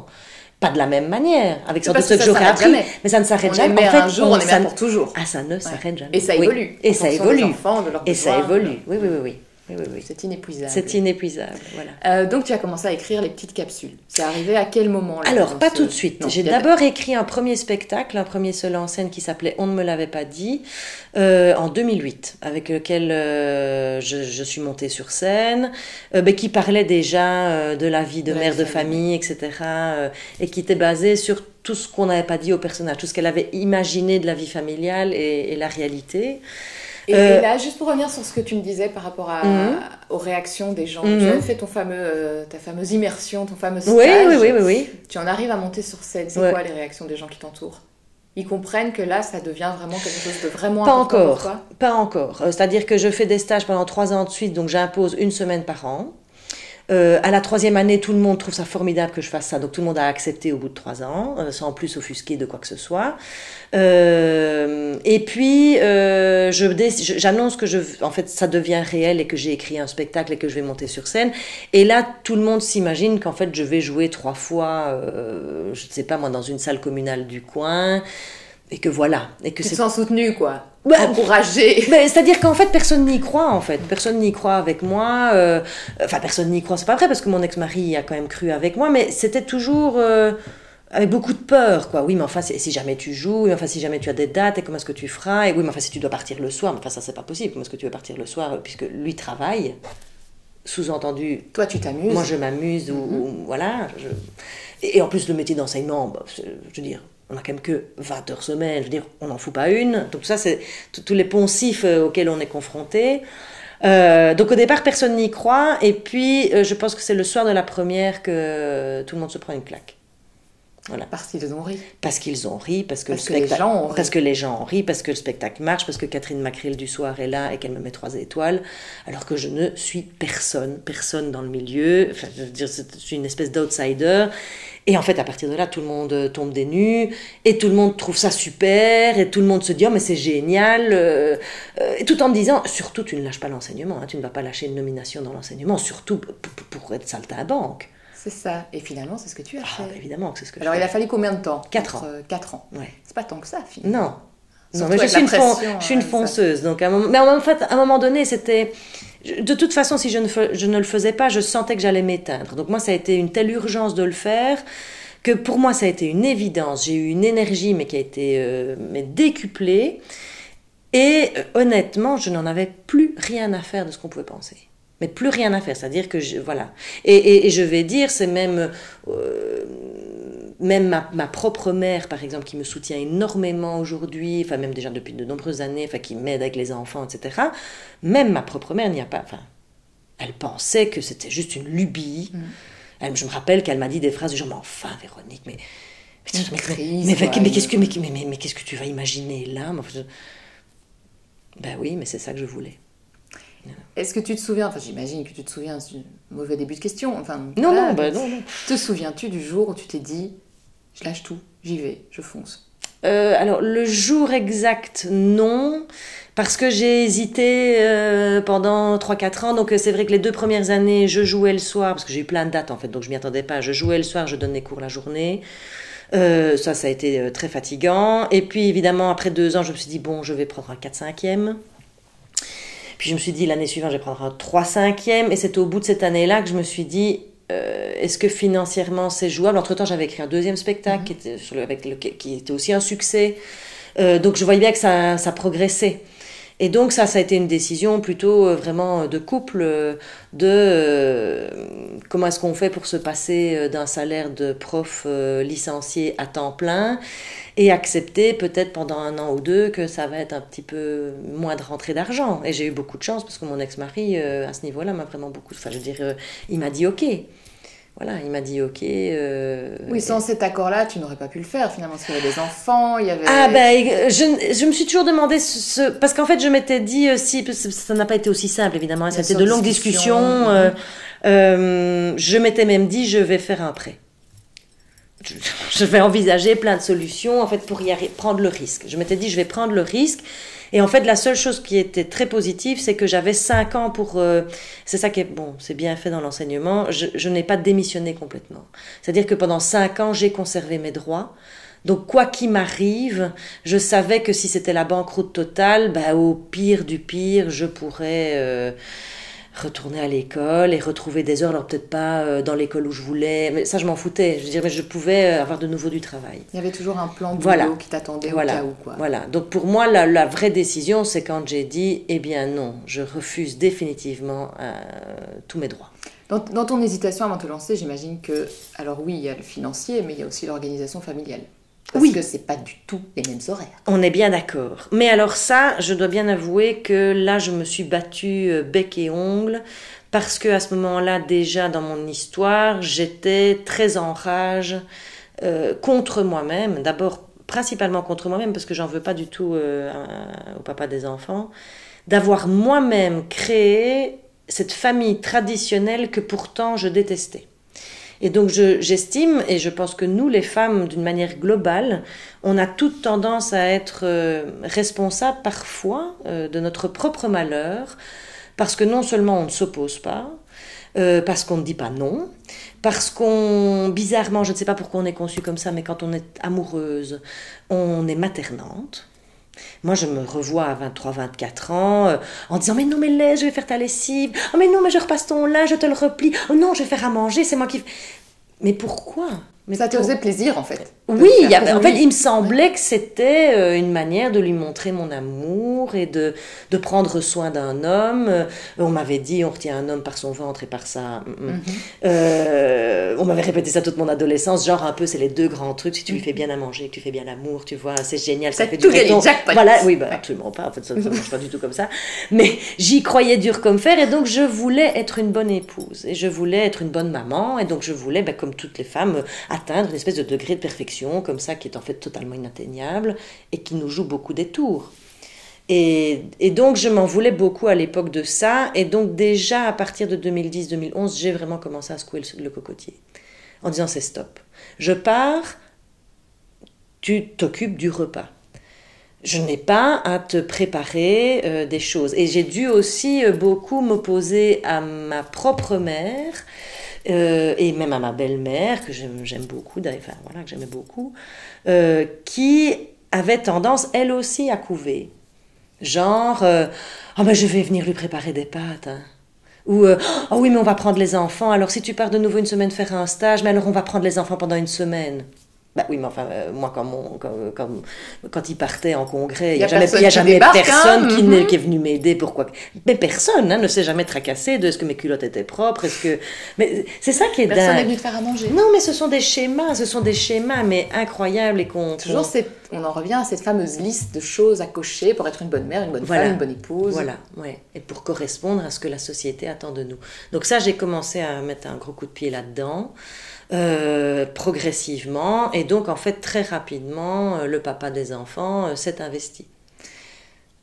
Pas de la même manière, avec sans doute ce que, que j'aurais appris, jamais. mais ça ne s'arrête jamais. En fait, un jour, on, on est mère pour toujours. Ah, ça ne s'arrête ouais. jamais. Et ça évolue. Oui. Et, ça évolue. Enfants, besoins, et ça évolue. Et ça évolue, oui, oui, oui. oui. Oui, oui, oui. C'est inépuisable. C'est inépuisable, voilà. Euh, donc, tu as commencé à écrire les petites capsules. C'est arrivé à quel moment là? Alors, pas ce... tout de suite. J'ai d'abord écrit un premier spectacle, un premier seul en scène qui s'appelait « On ne me l'avait pas dit euh, » en deux mille huit, avec lequel euh, je, je suis montée sur scène, euh, mais qui parlait déjà euh, de la vie de ouais, mère de famille, et cetera, euh, et qui était basée sur tout ce qu'on n'avait pas dit au personnage, tout ce qu'elle avait imaginé de la vie familiale et, et la réalité. Et, euh... et là, juste pour revenir sur ce que tu me disais par rapport à, mm-hmm. aux réactions des gens, mm-hmm. tu as fait ton fameux, euh, ta fameuse immersion, ton fameux stage. Oui, oui, oui, oui, oui. Tu en arrives à monter sur scène. C'est ouais. quoi les réactions des gens qui t'entourent? Ils comprennent que là, ça devient vraiment quelque chose de vraiment pas important encore, pour toi? Pas encore. C'est-à-dire que je fais des stages pendant trois ans de suite, donc j'impose une semaine par an. Euh, à la troisième année, tout le monde trouve ça formidable que je fasse ça, donc tout le monde a accepté au bout de trois ans, euh, sans plus offusquer de quoi que ce soit. Euh, et puis, euh, je, j'annonce que je, en fait, ça devient réel et que j'ai écrit un spectacle et que je vais monter sur scène. Et là, tout le monde s'imagine qu'en fait, je vais jouer trois fois, euh, je ne sais pas moi, dans une salle communale du coin, et que voilà. Et que tu te sens soutenu, quoi. Ouais, encouragé. C'est-à-dire qu'en fait, personne n'y croit, en fait. Personne n'y croit avec moi. Euh, enfin, personne n'y croit, c'est pas vrai, parce que mon ex-mari a quand même cru avec moi, mais c'était toujours euh, avec beaucoup de peur, quoi. Oui, mais enfin, si jamais tu joues, et enfin, si jamais tu as des dates, et comment est-ce que tu feras? Et oui, mais enfin, si tu dois partir le soir, mais enfin, ça, c'est pas possible. Comment est-ce que tu veux partir le soir, puisque lui travaille? Sous-entendu, toi, tu t'amuses. Moi, je m'amuse, mm-hmm. ou, ou voilà. Je... Et, et en plus, le métier d'enseignement, bah, je veux dire... On n'a quand même que vingt heures semaine, je veux dire, on n'en fout pas une. Donc ça, c'est tous les poncifs auxquels on est confronté. Euh, donc au départ, personne n'y croit. Et puis, euh, je pense que c'est le soir de la première que tout le monde se prend une claque. Voilà. Parce qu'ils ont ri. Parce qu'ils ont ri, parce que, parce, le que les gens ont ri. parce que les gens ont ri, parce que le spectacle marche, parce que Catherine Macryl du soir est là et qu'elle me met trois étoiles, alors que je ne suis personne, personne dans le milieu, enfin, je veux dire, je suis une espèce d'outsider. Et en fait, à partir de là, tout le monde tombe des nues, et tout le monde trouve ça super, et tout le monde se dit « Oh, mais c'est génial euh, !» Et tout en me disant « Surtout, tu ne lâches pas l'enseignement, hein, tu ne vas pas lâcher une nomination dans l'enseignement, surtout pour, pour être saltimbanque. » C'est ça. Et finalement, c'est ce que tu as ah, fait. Bah évidemment que c'est ce que Alors, je il fais. a fallu combien de temps? Quatre ans. Quatre ans. Ouais. C'est pas tant que ça, finalement. Non. Non, mais je suis, une fon... je suis une fonceuse. Donc, à un moment... Mais en fait, à un moment donné, c'était... De toute façon, si je ne, fe... je ne le faisais pas, je sentais que j'allais m'éteindre. Donc moi, ça a été une telle urgence de le faire que pour moi, ça a été une évidence. J'ai eu une énergie, mais qui a été euh, mais décuplée. Et euh, honnêtement, je n'en avais plus rien à faire de ce qu'on pouvait penser. Mais plus rien à faire, c'est-à-dire que, je, voilà. Et, et, et je vais dire, c'est même, euh, même ma, ma propre mère, par exemple, qui me soutient énormément aujourd'hui, enfin même déjà depuis de nombreuses années, enfin qui m'aide avec les enfants, et cetera. Même ma propre mère n'y a pas, enfin, elle pensait que c'était juste une lubie. Mmh. Elle, je me rappelle qu'elle m'a dit des phrases du genre, mais enfin, Véronique, mais... Mais, mais, crise, mais, mais, mais qu'est-ce que, mais, mais, mais, mais, qu'est-ce que tu vas imaginer là? Ben oui, mais c'est ça que je voulais. Est-ce que tu te souviens, enfin j'imagine que tu te souviens, c'est un mauvais début de question, enfin... Non, là, non, bah non, non. Te souviens-tu du jour où tu t'es dit, je lâche tout, j'y vais, je fonce? Euh, alors, le jour exact, non, parce que j'ai hésité euh, pendant trois quatre ans, donc c'est vrai que les deux premières années, je jouais le soir, parce que j'ai eu plein de dates en fait, donc je m'y attendais pas, je jouais le soir, je donnais cours la journée... Euh, ça, ça a été très fatigant, et puis évidemment, après deux ans, je me suis dit, bon, je vais prendre un quatre cinquième... Puis je me suis dit, l'année suivante, je vais prendre un trois cinquième. Et c'est au bout de cette année-là que je me suis dit, euh, est-ce que financièrement, c'est jouable? Entre-temps, j'avais écrit un deuxième spectacle, mmh. qui, était sur le, avec le, qui était aussi un succès. Euh, donc, je voyais bien que ça, ça progressait. Et donc, ça, ça a été une décision plutôt euh, vraiment de couple, euh, de euh, comment est-ce qu'on fait pour se passer euh, d'un salaire de prof euh, licencié à temps plein et accepter peut-être pendant un an ou deux que ça va être un petit peu moins de rentrée d'argent. Et j'ai eu beaucoup de chance parce que mon ex-mari, euh, à ce niveau-là, m'a vraiment beaucoup... Enfin, je veux dire, euh, il m'a dit « OK ». Voilà, il m'a dit OK. Euh, oui, sans et... cet accord-là, tu n'aurais pas pu le faire finalement, parce qu'il y avait des enfants, il y avait... Ah ben, je, je me suis toujours demandé, ce, ce... parce qu'en fait, je m'étais dit, euh, si, ça n'a pas été aussi simple évidemment, hein, ça a été de longues discussions, discussions euh, euh, je m'étais même dit, je vais faire un prêt. Je, je vais envisager plein de solutions en fait pour y prendre le risque. Je m'étais dit, je vais prendre le risque. Et en fait, la seule chose qui était très positive, c'est que j'avais cinq ans pour... Euh, c'est ça qui est bon, c'est bien fait dans l'enseignement. Je, je n'ai pas démissionné complètement. C'est-à-dire que pendant cinq ans, j'ai conservé mes droits. Donc, quoi qu'il m'arrive, je savais que si c'était la banqueroute totale, bah, au pire du pire, je pourrais... Euh, retourner à l'école et retrouver des heures, alors peut-être pas dans l'école où je voulais, mais ça je m'en foutais, je veux dire, mais je pouvais avoir de nouveau du travail. Il y avait toujours un plan de boulot qui t'attendait au cas où, quoi. Voilà, donc pour moi la, la vraie décision c'est quand j'ai dit, eh bien non, je refuse définitivement euh, tous mes droits. Dans, dans ton hésitation avant de te lancer, j'imagine que, alors oui il y a le financier, mais il y a aussi l'organisation familiale. Parce oui. que c'est pas du tout les mêmes horaires. On est bien d'accord. Mais alors ça, je dois bien avouer que là, je me suis battue bec et ongle parce que à ce moment-là, déjà dans mon histoire, j'étais très en rage euh, contre moi-même. D'abord, principalement contre moi-même parce que j'en veux pas du tout euh, à, au papa des enfants, d'avoir moi-même créé cette famille traditionnelle que pourtant je détestais. Et donc je, j'estime, et je pense que nous les femmes d'une manière globale, on a toute tendance à être euh, responsables parfois euh, de notre propre malheur, parce que non seulement on ne s'oppose pas, euh, parce qu'on ne dit pas non, parce qu'on, bizarrement, je ne sais pas pourquoi on est conçu comme ça, mais quand on est amoureuse, on est maternante. Moi, je me revois à vingt-trois vingt-quatre ans euh, en disant « Mais non, mais laisse, je vais faire ta lessive. Oh, mais non, mais je repasse ton linge, je te le replie. Oh non, je vais faire à manger, c'est moi qui... » Mais pourquoi ? Mais ça te pour... faisait plaisir, en fait. Oui, y a... en fait, il me semblait que c'était euh, une manière de lui montrer mon amour et de, de prendre soin d'un homme. Euh, on m'avait dit « On retient un homme par son ventre et par sa... » mm-hmm. euh, On m'avait répété ça toute mon adolescence, genre un peu, c'est les deux grands trucs. Si tu lui fais bien à manger, que tu fais bien l'amour, tu vois, c'est génial, ça, ça fait tout du béton. Voilà, oui, bah, absolument pas, en fait, ça ne marche pas du tout comme ça. Mais j'y croyais dur comme fer et donc je voulais être une bonne épouse. Et je voulais être une bonne maman et donc je voulais, bah, comme toutes les femmes... atteindre une espèce de degré de perfection comme ça qui est en fait totalement inatteignable et qui nous joue beaucoup des tours. Et, et donc je m'en voulais beaucoup à l'époque de ça et donc déjà à partir de deux mille dix deux mille onze j'ai vraiment commencé à secouer le, le cocotier en disant c'est stop. Je pars, tu t'occupes du repas. Je n'ai pas à te préparer euh, des choses et j'ai dû aussi euh, beaucoup m'opposer à ma propre mère. Euh, et même à ma belle-mère que j'aime, j'aime beaucoup, enfin voilà, que j'aimais beaucoup, euh, qui avait tendance elle aussi à couver, genre euh, oh ben je vais venir lui préparer des pâtes, hein. Ou euh, oh oui mais on va prendre les enfants, alors si tu pars de nouveau une semaine faire un stage, mais alors on va prendre les enfants pendant une semaine. Bah oui, mais enfin, euh, moi, quand, mon, quand, quand, quand il partait en congrès, il n'y a, a jamais personne, y a jamais qui, débarque, personne hein, qui, mm-hmm. qui est venu m'aider. Pourquoi ? Mais personne hein, ne s'est jamais tracassé de est-ce que mes culottes étaient propres, est-ce que... Mais c'est ça qui est dingue. Personne n'est venu te faire à manger. Non, mais ce sont des schémas, ce sont des schémas, mais incroyables et qu'on... Toujours, c'est... on en revient à cette fameuse liste de choses à cocher pour être une bonne mère, une bonne voilà. femme, une bonne épouse. Voilà, ouais. Et pour correspondre à ce que la société attend de nous. Donc ça, j'ai commencé à mettre un gros coup de pied là-dedans. Euh, progressivement et donc en fait très rapidement euh, le papa des enfants euh, s'est investi.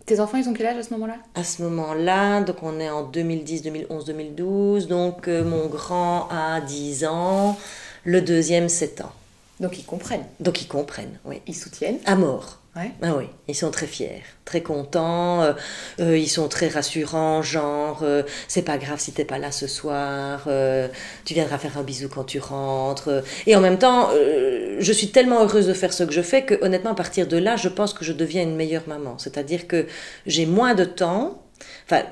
Tes enfants ils ont quel âge à ce moment-là ? À ce moment-là donc on est en deux mille dix, deux mille onze, deux mille douze donc euh, mon grand a dix ans, le deuxième sept ans. Donc ils comprennent. Donc ils comprennent, oui. Ils soutiennent. À mort. Ouais. Ah oui, ils sont très fiers, très contents, euh, euh, ils sont très rassurants, genre euh, c'est pas grave si t'es pas là ce soir, euh, tu viendras faire un bisou quand tu rentres. Euh, et en même temps, euh, je suis tellement heureuse de faire ce que je fais que honnêtement à partir de là, je pense que je deviens une meilleure maman. C'est-à-dire que j'ai moins de temps, enfin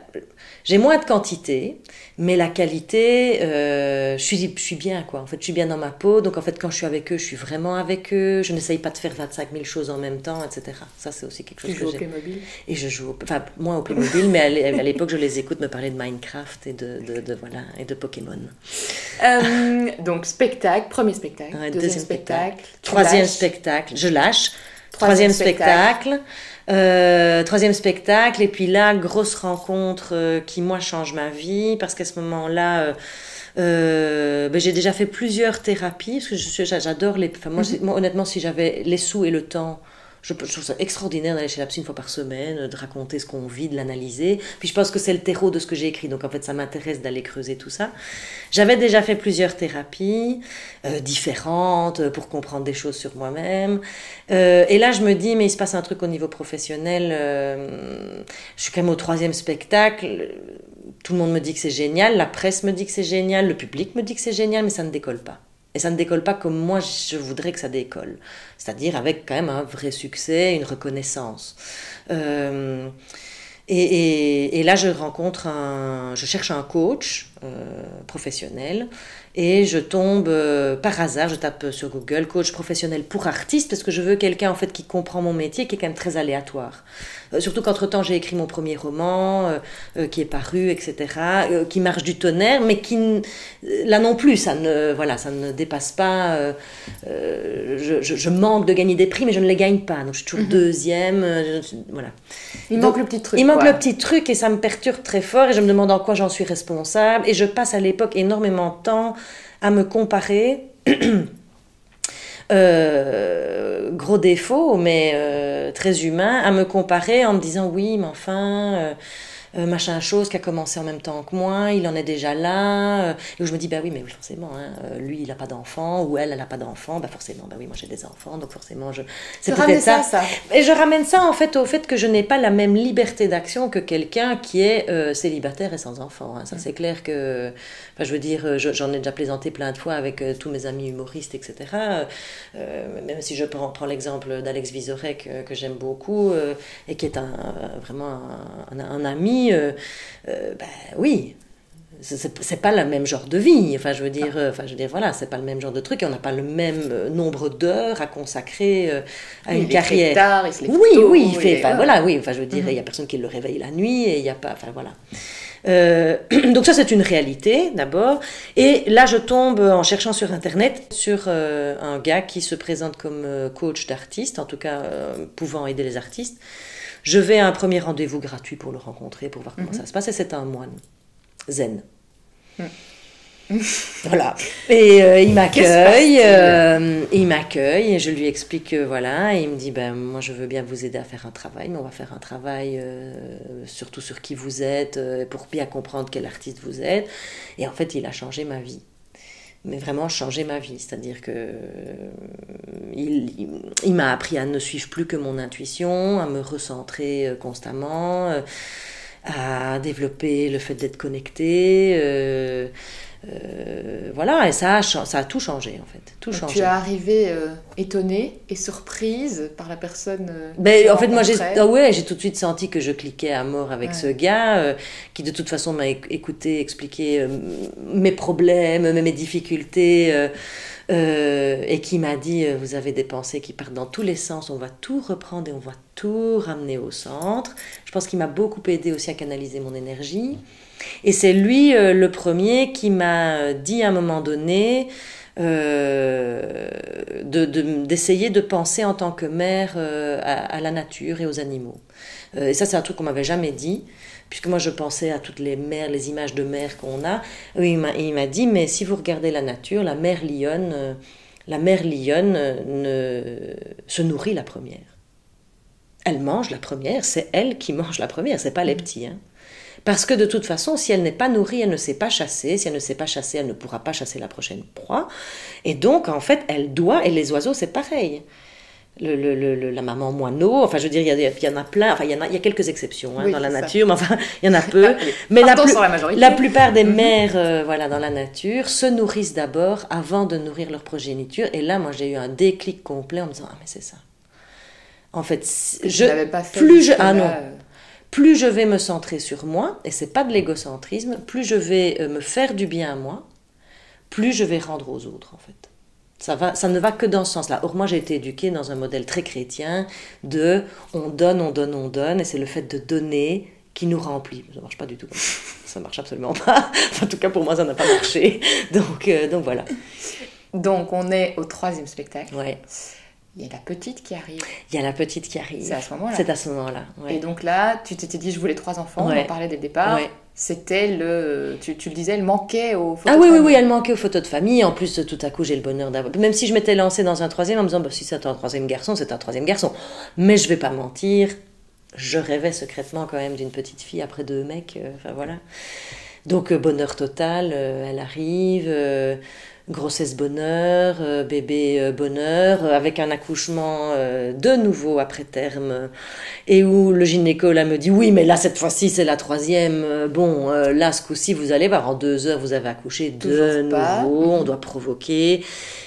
j'ai moins de quantité, mais la qualité, euh, je suis, je suis bien quoi. En fait, je suis bien dans ma peau, donc en fait quand je suis avec eux, je suis vraiment avec eux. Je n'essaye pas de faire vingt-cinq mille choses en même temps, et cetera. Ça c'est aussi quelque chose tu que j'ai. Tu joues au Playmobil ? Et je joue, au, enfin moins au Playmobil, mais à l'époque je les écoute me parler de Minecraft et de, de, de, de voilà et de Pokémon. Euh, donc spectacle, premier spectacle, ouais, deuxième, deuxième spectacle, spectacle troisième lâches. spectacle, je lâche. Troisième, troisième spectacle. spectacle. Euh, troisième spectacle et puis là grosse rencontre euh, qui moi change ma vie parce qu'à ce moment-là euh, euh, ben, j'ai déjà fait plusieurs thérapies parce que je, j'adore les enfin, moi, mm-hmm. moi honnêtement si j'avais les sous et le temps je, je trouve ça extraordinaire d'aller chez la psy une fois par semaine, de raconter ce qu'on vit, de l'analyser, puis je pense que c'est le terreau de ce que j'ai écrit donc en fait ça m'intéresse d'aller creuser tout ça. J'avais déjà fait plusieurs thérapies euh, différentes pour comprendre des choses sur moi-même euh, et là je me dis mais il se passe un truc au niveau professionnel, euh, je suis quand même au troisième spectacle, tout le monde me dit que c'est génial, la presse me dit que c'est génial, le public me dit que c'est génial mais ça ne décolle pas. Et ça ne décolle pas comme moi, je voudrais que ça décolle. C'est-à-dire avec quand même un vrai succès, une reconnaissance. Euh, et, et, et là, je rencontre un... Je cherche un coach euh, professionnel. Et je tombe euh, par hasard, je tape sur Google, coach professionnel pour artiste, parce que je veux quelqu'un en fait qui comprend mon métier, qui est quand même très aléatoire. Euh, surtout qu'entre-temps, j'ai écrit mon premier roman, euh, euh, qui est paru, et cetera, euh, qui marche du tonnerre, mais qui, là non plus, ça ne, voilà, ça ne dépasse pas. Euh, euh, je, je, je manque de gagner des prix, mais je ne les gagne pas. Donc, je suis toujours mm-hmm. deuxième. Euh, je, voilà. Il donc, manque le petit truc. Il manque quoi. le petit truc, et ça me perturbe très fort, et je me demande en quoi j'en suis responsable. Et je passe à l'époque énormément de temps à me comparer. Euh, gros défaut, mais euh, très humain, à me comparer en me disant oui, mais enfin, euh, euh, machin chose qui a commencé en même temps que moi, il en est déjà là. Euh, et où je me dis, bah oui, mais oui, forcément, hein, lui, il n'a pas d'enfant, ou elle, elle n'a pas d'enfant, bah forcément, bah oui, moi j'ai des enfants, donc forcément, je... c'est peut-être ça. ça. Et je ramène ça en fait au fait que je n'ai pas la même liberté d'action que quelqu'un qui est euh, célibataire et sans enfant. Hein. Ça, mmh. c'est clair que, enfin, je veux dire, j'en ai déjà plaisanté plein de fois avec euh, tous mes amis humoristes, et cetera. Euh, même si je prends, prends l'exemple d'Alex Vizorek que, que j'aime beaucoup euh, et qui est un, vraiment un, un, un ami, euh, euh, ben bah, oui, c'est pas le même genre de vie, enfin je veux dire, euh, enfin, je veux dire voilà, c'est pas le même genre de truc et on n'a pas le même nombre d'heures à consacrer euh, à oui, une il carrière. Est tard, il se lève oui, tôt, oui, il fait, enfin voilà, oui, enfin je veux dire, il mm -hmm. y a personne qui le réveille la nuit et il n'y a pas, enfin voilà. Euh, donc ça c'est une réalité d'abord, et là je tombe en cherchant sur internet sur euh, un gars qui se présente comme euh, coach d'artiste, en tout cas euh, pouvant aider les artistes. Je vais à un premier rendez-vous gratuit pour le rencontrer, pour voir comment mm-hmm. ça se passe, et c'est un moine zen. Mm. Voilà, et euh, il m'accueille, euh, il m'accueille et je lui explique euh, voilà, et il me dit ben moi je veux bien vous aider à faire un travail, mais on va faire un travail euh, surtout sur qui vous êtes, euh, pour bien comprendre quel artiste vous êtes. Et en fait il a changé ma vie, mais vraiment changé ma vie, c'est-à-dire que euh, il, il, il m'a appris à ne suivre plus que mon intuition, à me recentrer euh, constamment, euh, à développer le fait d'être connecté. Euh, Euh, voilà, et ça a, ça a tout changé en fait. Tout changé. Tu es arrivée euh, étonnée et surprise par la personne. Euh, ben, en fait, moi j'ai ah ouais, j'ai tout de suite senti que je cliquais à mort avec ouais. ce gars euh, qui de toute façon m'a écouté, expliqué euh, mes problèmes, mes difficultés. Euh, Euh, et qui m'a dit euh, vous avez des pensées qui partent dans tous les sens, on va tout reprendre et on va tout ramener au centre. Je pense qu'il m'a beaucoup aidé aussi à canaliser mon énergie, et c'est lui euh, le premier qui m'a dit à un moment donné euh, de, de, d'essayer de penser en tant que mère euh, à, à la nature et aux animaux, euh, et ça c'est un truc qu'on m'avait jamais dit, puisque moi je pensais à toutes les mères, les images de mères qu'on a. Il m'a dit, mais si vous regardez la nature, la mère lionne, euh, la mère lionne euh, ne, se nourrit la première. Elle mange la première, c'est elle qui mange la première, c'est pas les petits. Hein. Parce que de toute façon, si elle n'est pas nourrie, elle ne sait pas chasser. Si elle ne sait pas chasser, elle ne pourra pas chasser la prochaine proie. Et donc, en fait, elle doit, et les oiseaux, c'est pareil. Le, le, le, la maman moineau, enfin je veux dire, il y, y, y en a plein, enfin il y, en a, y a quelques exceptions hein, oui, dans la nature, ça. mais enfin il y en a peu. Mais la, plus, la, la plupart des mères euh, voilà, dans la nature se nourrissent d'abord avant de nourrir leur progéniture. Et là, moi j'ai eu un déclic complet en me disant, ah mais c'est ça. En fait, je, pas fait plus, je, ah, non, plus je vais me centrer sur moi, et c'est pas de l'égocentrisme, plus je vais me faire du bien à moi, plus je vais rendre aux autres en fait. Ça, va, ça ne va que dans ce sens-là. Or, moi, j'ai été éduquée dans un modèle très chrétien de on donne, on donne, on donne, et c'est le fait de donner qui nous remplit. Ça ne marche pas du tout comme ça. Ça ne marche absolument pas. Enfin, en tout cas, pour moi, ça n'a pas marché. Donc, euh, donc, voilà. Donc, on est au troisième spectacle. Ouais. Il y a la petite qui arrive. Il y a la petite qui arrive. C'est à ce moment-là. C'est à ce moment-là, ouais. Et donc là, tu t'étais dit, je voulais trois enfants, ouais. on en parlait dès le départ. Ouais. C'était le... Tu, tu le disais, elle manquait aux photos ah, de oui, famille. Ah oui, oui, elle manquait aux photos de famille. En plus, tout à coup, j'ai le bonheur d'avoir... Même si je m'étais lancée dans un troisième en me disant, bah, si c'est un troisième garçon, c'est un troisième garçon. Mais je vais pas mentir, je rêvais secrètement quand même d'une petite fille après deux mecs. Euh, enfin, voilà. Donc, euh, bonheur total, euh, elle arrive... Euh... Grossesse bonheur, euh, bébé euh, bonheur, euh, avec un accouchement euh, de nouveau après terme, euh, et où le gynéco là me dit oui mais là cette fois-ci c'est la troisième, euh, bon euh, là ce coup-ci vous allez voir, en deux heures vous avez accouché de nouveau, pas. on doit provoquer,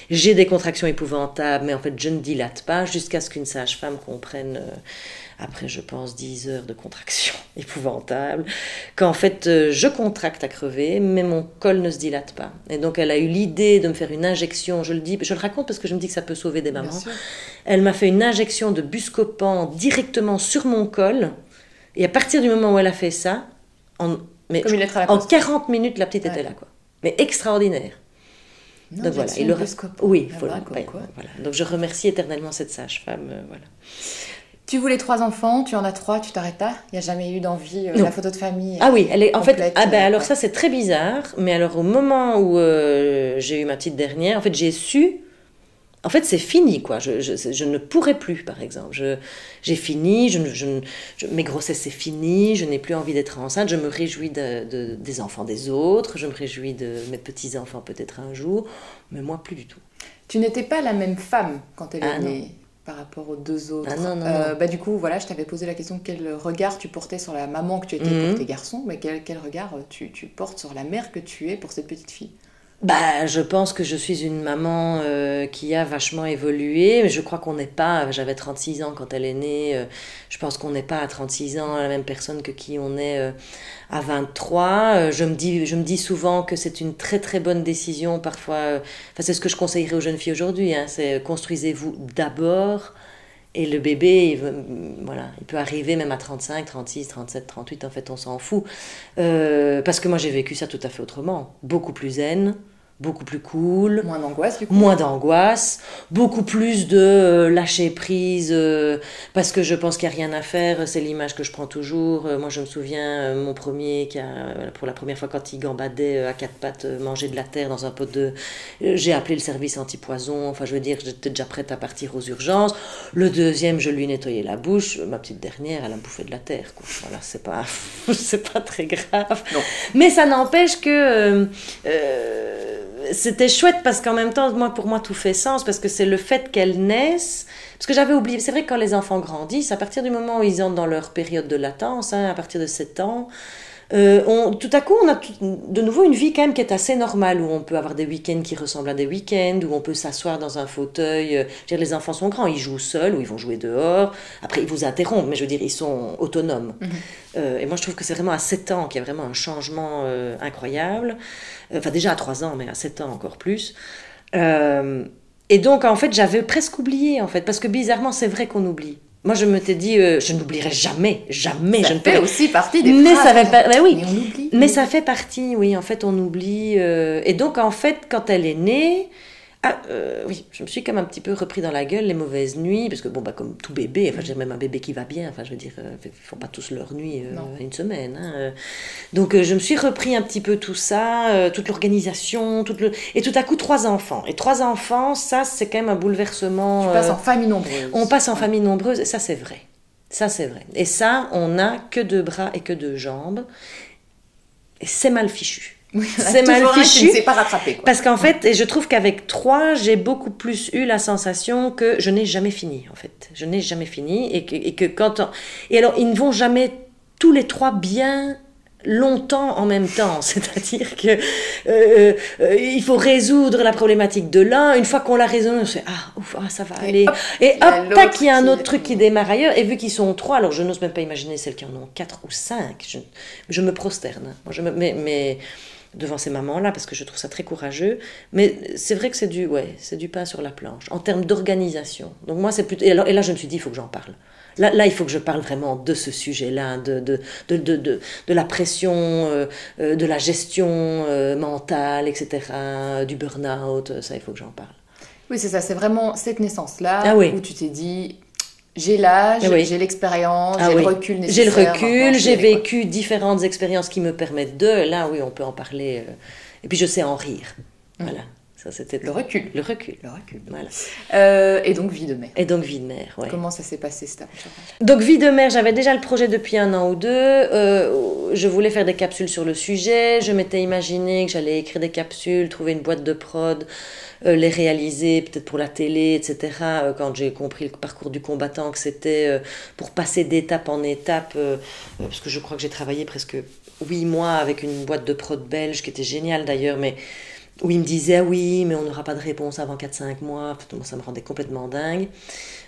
j'ai des contractions épouvantables mais en fait je ne dilate pas jusqu'à ce qu'une sage-femme comprenne euh, après je pense dix heures de contraction épouvantable, qu'en fait je contracte à crever, mais mon col ne se dilate pas. Et donc elle a eu l'idée de me faire une injection, je le dis, je le raconte parce que je me dis que ça peut sauver des mamans. Elle m'a fait une injection de buscopan directement sur mon col, et à partir du moment où elle a fait ça, en, mais je, en quarante minutes la petite ouais. était là, quoi. Mais extraordinaire. Non, donc voilà, et le oui, il faut le rappeler. Voilà. Donc je remercie éternellement cette sage-femme. Euh, voilà. Tu voulais trois enfants, tu en as trois, tu t'arrêtes pas. Il n'y a jamais eu d'envie euh, la photo de famille. Ah oui, elle est en fait. Ah ben alors ouais. ça c'est très bizarre. Mais alors au moment où euh, j'ai eu ma petite dernière, en fait j'ai su. En fait, c'est fini, quoi. Je, je, je ne pourrai plus, par exemple. J'ai fini, je, je, je, mes grossesses, c'est fini, je n'ai plus envie d'être enceinte, je me réjouis de, de, des enfants des autres, je me réjouis de mes petits-enfants peut-être un jour, mais moi, plus du tout. Tu n'étais pas la même femme quand elle est née par rapport aux deux autres. Ah non, non, euh, non. Bah, du coup, voilà, je t'avais posé la question, quel regard tu portais sur la maman que tu étais mmh. pour tes garçons, mais quel, quel regard tu, tu portes sur la mère que tu es pour cette petite fille? Bah, je pense que je suis une maman euh, qui a vachement évolué, mais je crois qu'on n'est pas, j'avais trente-six ans quand elle est née, euh, je pense qu'on n'est pas à trente-six ans la même personne que qui on est euh, à vingt-trois, euh, je me dis, je me dis souvent que c'est une très très bonne décision parfois, euh, enfin c'est ce que je conseillerais aux jeunes filles aujourd'hui, hein, c'est euh, construisez-vous d'abord. Et le bébé, il, voilà, il peut arriver même à trente-cinq, trente-six, trente-sept, trente-huit, en fait on s'en fout. Euh, parce que moi j'ai vécu ça tout à fait autrement, beaucoup plus zen, beaucoup plus cool. Moins d'angoisse du coup. Moins d'angoisse, beaucoup plus de euh, lâcher prise, euh, parce que je pense qu'il n'y a rien à faire, c'est l'image que je prends toujours. Euh, moi je me souviens, euh, mon premier, qui a, euh, pour la première fois quand il gambadait euh, à quatre pattes, euh, mangeait de la terre dans un pot de... Euh, j'ai appelé le service anti-poison, enfin je veux dire, j'étais déjà prête à partir aux urgences. Le deuxième, je lui nettoyais la bouche. Ma petite dernière, elle a bouffé de la terre, quoi. Voilà, c'est pas, pas très grave. Non. Mais ça n'empêche que... Euh, euh, c'était chouette parce qu'en même temps, moi, pour moi, tout fait sens parce que c'est le fait qu'elles naissent. Parce que j'avais oublié, c'est vrai que quand les enfants grandissent, à partir du moment où ils entrent dans leur période de latence, hein, à partir de sept ans, euh, on, tout à coup, on a tout, de nouveau une vie quand même qui est assez normale, où on peut avoir des week-ends qui ressemblent à des week-ends, où on peut s'asseoir dans un fauteuil. Euh, je veux dire, les enfants sont grands, ils jouent seuls ou ils vont jouer dehors. Après, ils vous interrompent, mais je veux dire, ils sont autonomes. Mmh. Euh, et moi, je trouve que c'est vraiment à sept ans qu'il y a vraiment un changement euh, incroyable. Enfin, déjà à trois ans, mais à sept ans encore plus. Euh, et donc, en fait, j'avais presque oublié, en fait, parce que bizarrement, c'est vrai qu'on oublie. Moi, je m'étais dit, euh, je n'oublierai jamais, jamais. Ça je fait ne peux... aussi partie des mais phrases. Ça fait... ben, oui. Mais on oublie. Mais oui. Ça fait partie, oui. En fait, on oublie. Euh... Et donc, en fait, quand elle est née, ah, euh, oui, je me suis quand même un petit peu repris dans la gueule les mauvaises nuits, parce que bon, bah, comme tout bébé, enfin, j'ai même un bébé qui va bien, enfin, je veux dire, euh, ils font pas tous leur nuit euh, une semaine. Hein, euh. Donc, euh, je me suis repris un petit peu tout ça, euh, toute l'organisation, tout le... et tout à coup, trois enfants. Et trois enfants, ça, c'est quand même un bouleversement. Tu passes euh... en famille nombreuse. On passe en ouais. famille nombreuse, et ça, c'est vrai. Ça, c'est vrai. Et ça, on n'a que deux bras et que deux jambes. Et c'est mal fichu. Oui, c'est mal fichu, ne s'est pas rattrapé, quoi. Parce qu'en fait, et je trouve qu'avec trois, j'ai beaucoup plus eu la sensation que je n'ai jamais fini, en fait. Je n'ai jamais fini, et que, et que quand... On... Et alors, ils ne vont jamais tous les trois bien... longtemps en même temps, c'est-à-dire que euh, euh, il faut résoudre la problématique de l'un. Une fois qu'on l'a résolue, on se fait ah ouf, ah, ça va aller. Et hop, tac, il y a un autre truc qui démarre ailleurs. Et vu qu'ils sont trois, alors je n'ose même pas imaginer celles qui en ont quatre ou cinq. Je, je me prosterne. Je me, mais, mais devant ces mamans-là, parce que je trouve ça très courageux. Mais c'est vrai que c'est du, ouais, c'est du pain sur la planche en termes d'organisation. Donc moi, c'est plutôt. Et, alors, et là, je me suis dit, il faut que j'en parle. Là, là, il faut que je parle vraiment de ce sujet-là, de, de, de, de, de, de la pression, euh, de la gestion euh, mentale, et cetera, du burn-out, ça, il faut que j'en parle. Oui, c'est ça, c'est vraiment cette naissance-là ah oui. où tu t'es dit, j'ai l'âge, ah oui. j'ai l'expérience, ah j'ai oui. le recul nécessaire. J'ai le recul, j'ai vécu différentes expériences qui me permettent de, là, oui, on peut en parler, euh, et puis je sais en rire, mmh. voilà. Ça, c'était le recul. Le recul. Le recul. Voilà. Euh, et donc, vie de mère. Et donc, vie de mère, ouais. Comment ça s'est passé, cette aventure ? Donc, vie de mère, j'avais déjà le projet depuis un an ou deux. Euh, je voulais faire des capsules sur le sujet. Je m'étais imaginé que j'allais écrire des capsules, trouver une boîte de prod, euh, les réaliser, peut-être pour la télé, et cetera. Euh, quand j'ai compris le parcours du combattant, que c'était euh, pour passer d'étape en étape, euh, parce que je crois que j'ai travaillé presque huit mois avec une boîte de prod belge, qui était géniale d'ailleurs, mais... où il me disait oui, mais on n'aura pas de réponse avant quatre à cinq mois, donc ça me rendait complètement dingue.